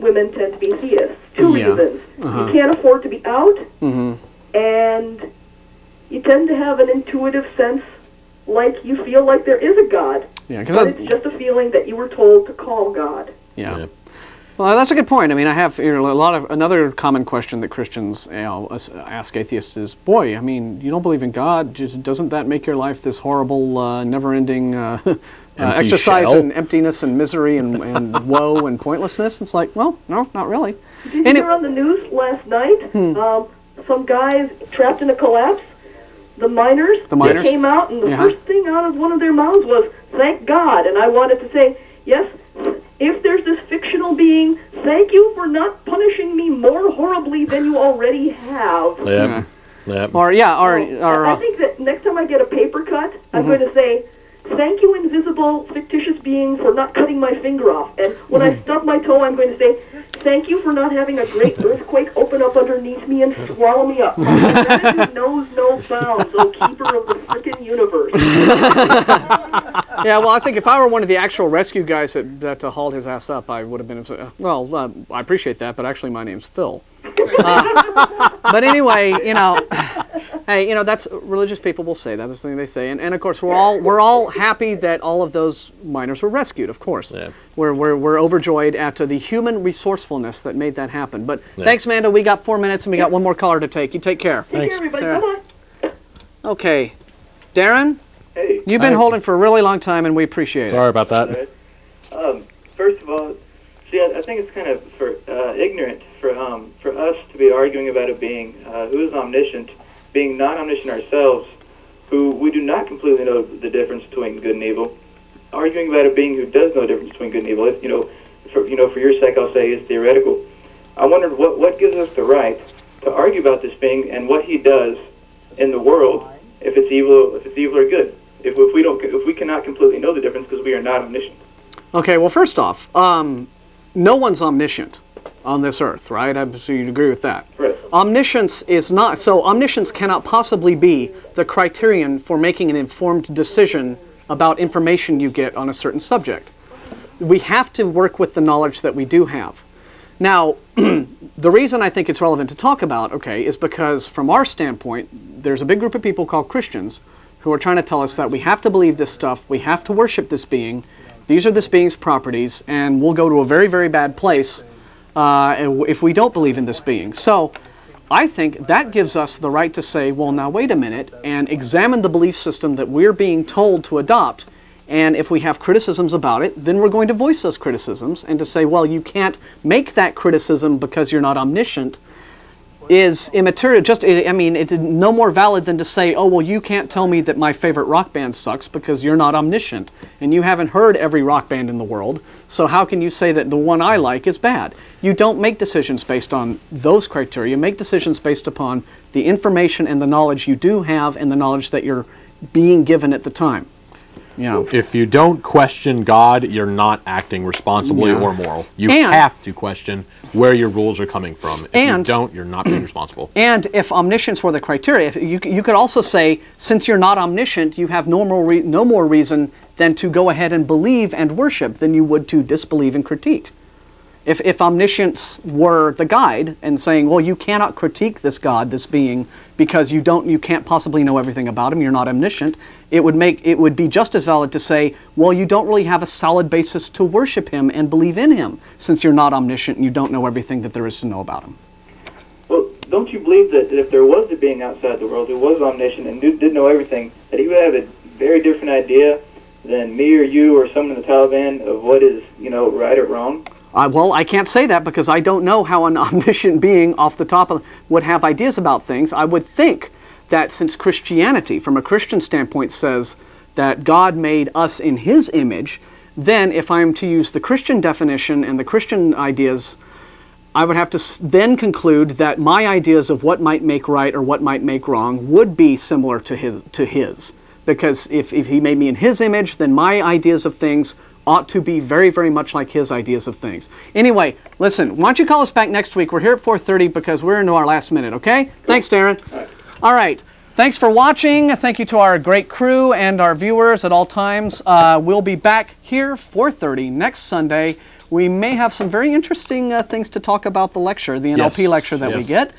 women tend to be theists. Two yeah. reasons. Uh-huh. You can't afford to be out, mm-hmm. and you tend to have an intuitive sense like you feel like there is a God, yeah, but I'm, it's just a feeling that you were told to call God. Yeah. yeah. Well, that's a good point. I mean, I have you know, a lot of another common question that Christians you know, ask atheists is, "Boy, I mean, you don't believe in God. Just, doesn't that make your life this horrible, uh, never-ending uh, uh, exercise shell? And emptiness and misery and, and woe and pointlessness?" It's like, well, no, not really. Did you and hear it, on the news last night? Hmm. Um, some guys trapped in a collapse. The miners. The miners. They came out, and the yeah. first thing out of one of their mouths was, "Thank God." And I wanted to say, yes. If there's this fictional being, thank you for not punishing me more horribly than you already have. Yeah. yeah. Or, yeah, or... or uh, I think that next time I get a paper cut, I'm mm-hmm. going to say, thank you, invisible, fictitious being, for not cutting my finger off. And when mm-hmm. I stub my toe, I'm going to say, thank you for not having a great earthquake open up underneath me and swallow me up. That knows no bounds, O keeper of the frickin' universe. Yeah, well, I think if I were one of the actual rescue guys that, that uh, hauled his ass up, I would have been, uh, well, uh, I appreciate that, but actually my name's Phil. Uh, but anyway, you know... Hey, you know, that's religious people will say that. That's the thing they say, and and of course we're all we're all happy that all of those miners were rescued. Of course, yeah. we're we're we're overjoyed at the human resourcefulness that made that happen. But yeah. thanks, Amanda. We got four minutes, and we got one more caller to take. You take care. Take thanks, care, everybody. Bye. Okay, Darren. Hey. You've been Hi. holding for a really long time, and we appreciate Sorry it. Sorry about that. All right. Um, first of all, see, I, I think it's kind of for uh, ignorant for um for us to be arguing about a being uh, who is omniscient. Being non-omniscient ourselves, who we do not completely know the difference between good and evil, arguing about a being who does know the difference between good and evil. If, you know, for, you know, for your sake, I'll say it's theoretical. I wondered what what gives us the right to argue about this being and what he does in the world, if it's evil, if it's evil or good. If, if we don't, if we cannot completely know the difference because we are not omniscient. Okay. Well, first off, um, no one's omniscient on this earth, right? I'm sure you'd agree with that. Right. Omniscience is not, so omniscience cannot possibly be the criterion for making an informed decision about information you get on a certain subject. We have to work with the knowledge that we do have. Now, the reason I think it's relevant to talk about, okay, is because from our standpoint, there's a big group of people called Christians who are trying to tell us that we have to believe this stuff, we have to worship this being, these are this being's properties, and we'll go to a very, very bad place uh, if we don't believe in this being. So, I think that gives us the right to say, well, now wait a minute, and examine the belief system that we're being told to adopt, and if we have criticisms about it, then we're going to voice those criticisms, and to say, well, you can't make that criticism because you're not omniscient is immaterial. Just, I mean, it's no more valid than to say, oh, well, you can't tell me that my favorite rock band sucks because you're not omniscient, and you haven't heard every rock band in the world, so how can you say that the one I like is bad? You don't make decisions based on those criteria. You make decisions based upon the information and the knowledge you do have and the knowledge that you're being given at the time. You know. If you don't question God, you're not acting responsibly yeah. or moral. You and have to question where your rules are coming from. If and you don't, you're not being responsible. And if omniscience were the criteria, you, you could also say, since you're not omniscient, you have no more, re no more reason than to go ahead and believe and worship than you would to disbelieve and critique. If, if omniscience were the guide and saying, well, you cannot critique this God, this being, because you don't, you can't possibly know everything about him, you're not omniscient, it would make, it would be just as valid to say, well, you don't really have a solid basis to worship him and believe in him, since you're not omniscient and you don't know everything that there is to know about him. Well, don't you believe that if there was a being outside the world who was omniscient and did know everything, that he would have a very different idea than me or you or someone in the Taliban of what is, you know, right or wrong? Uh, well, I can't say that because I don't know how an omniscient being off the top of would have ideas about things. I would think that since Christianity, from a Christian standpoint, says that God made us in his image, then if I'm to use the Christian definition and the Christian ideas, I would have to s then conclude that my ideas of what might make right or what might make wrong would be similar to his. To his. Because if, if he made me in his image, then my ideas of things ought to be very, very much like his ideas of things. Anyway, listen, why don't you call us back next week? We're here at four thirty because we're into our last minute, okay? Thanks, Darren. All right. Thanks for watching. Thank you to our great crew and our viewers at all times. Uh, we'll be back here four thirty next Sunday. We may have some very interesting uh, things to talk about the lecture, the N L P yes. lecture that yes. we get.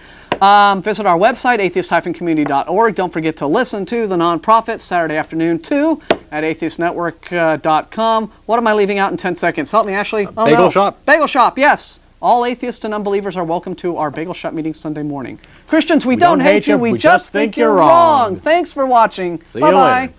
Um, visit our website, atheist dash community dot org. Don't forget to listen to the nonprofit Saturday afternoon, too, at atheist network dot com. Uh, what am I leaving out in ten seconds? Help me, Ashley. Uh, oh, bagel no. shop. Bagel shop, yes. All atheists and unbelievers are welcome to our bagel shop meeting Sunday morning. Christians, we, we don't, don't hate you. you. We, we just think, think you're wrong. wrong. Thanks for watching. Bye-bye.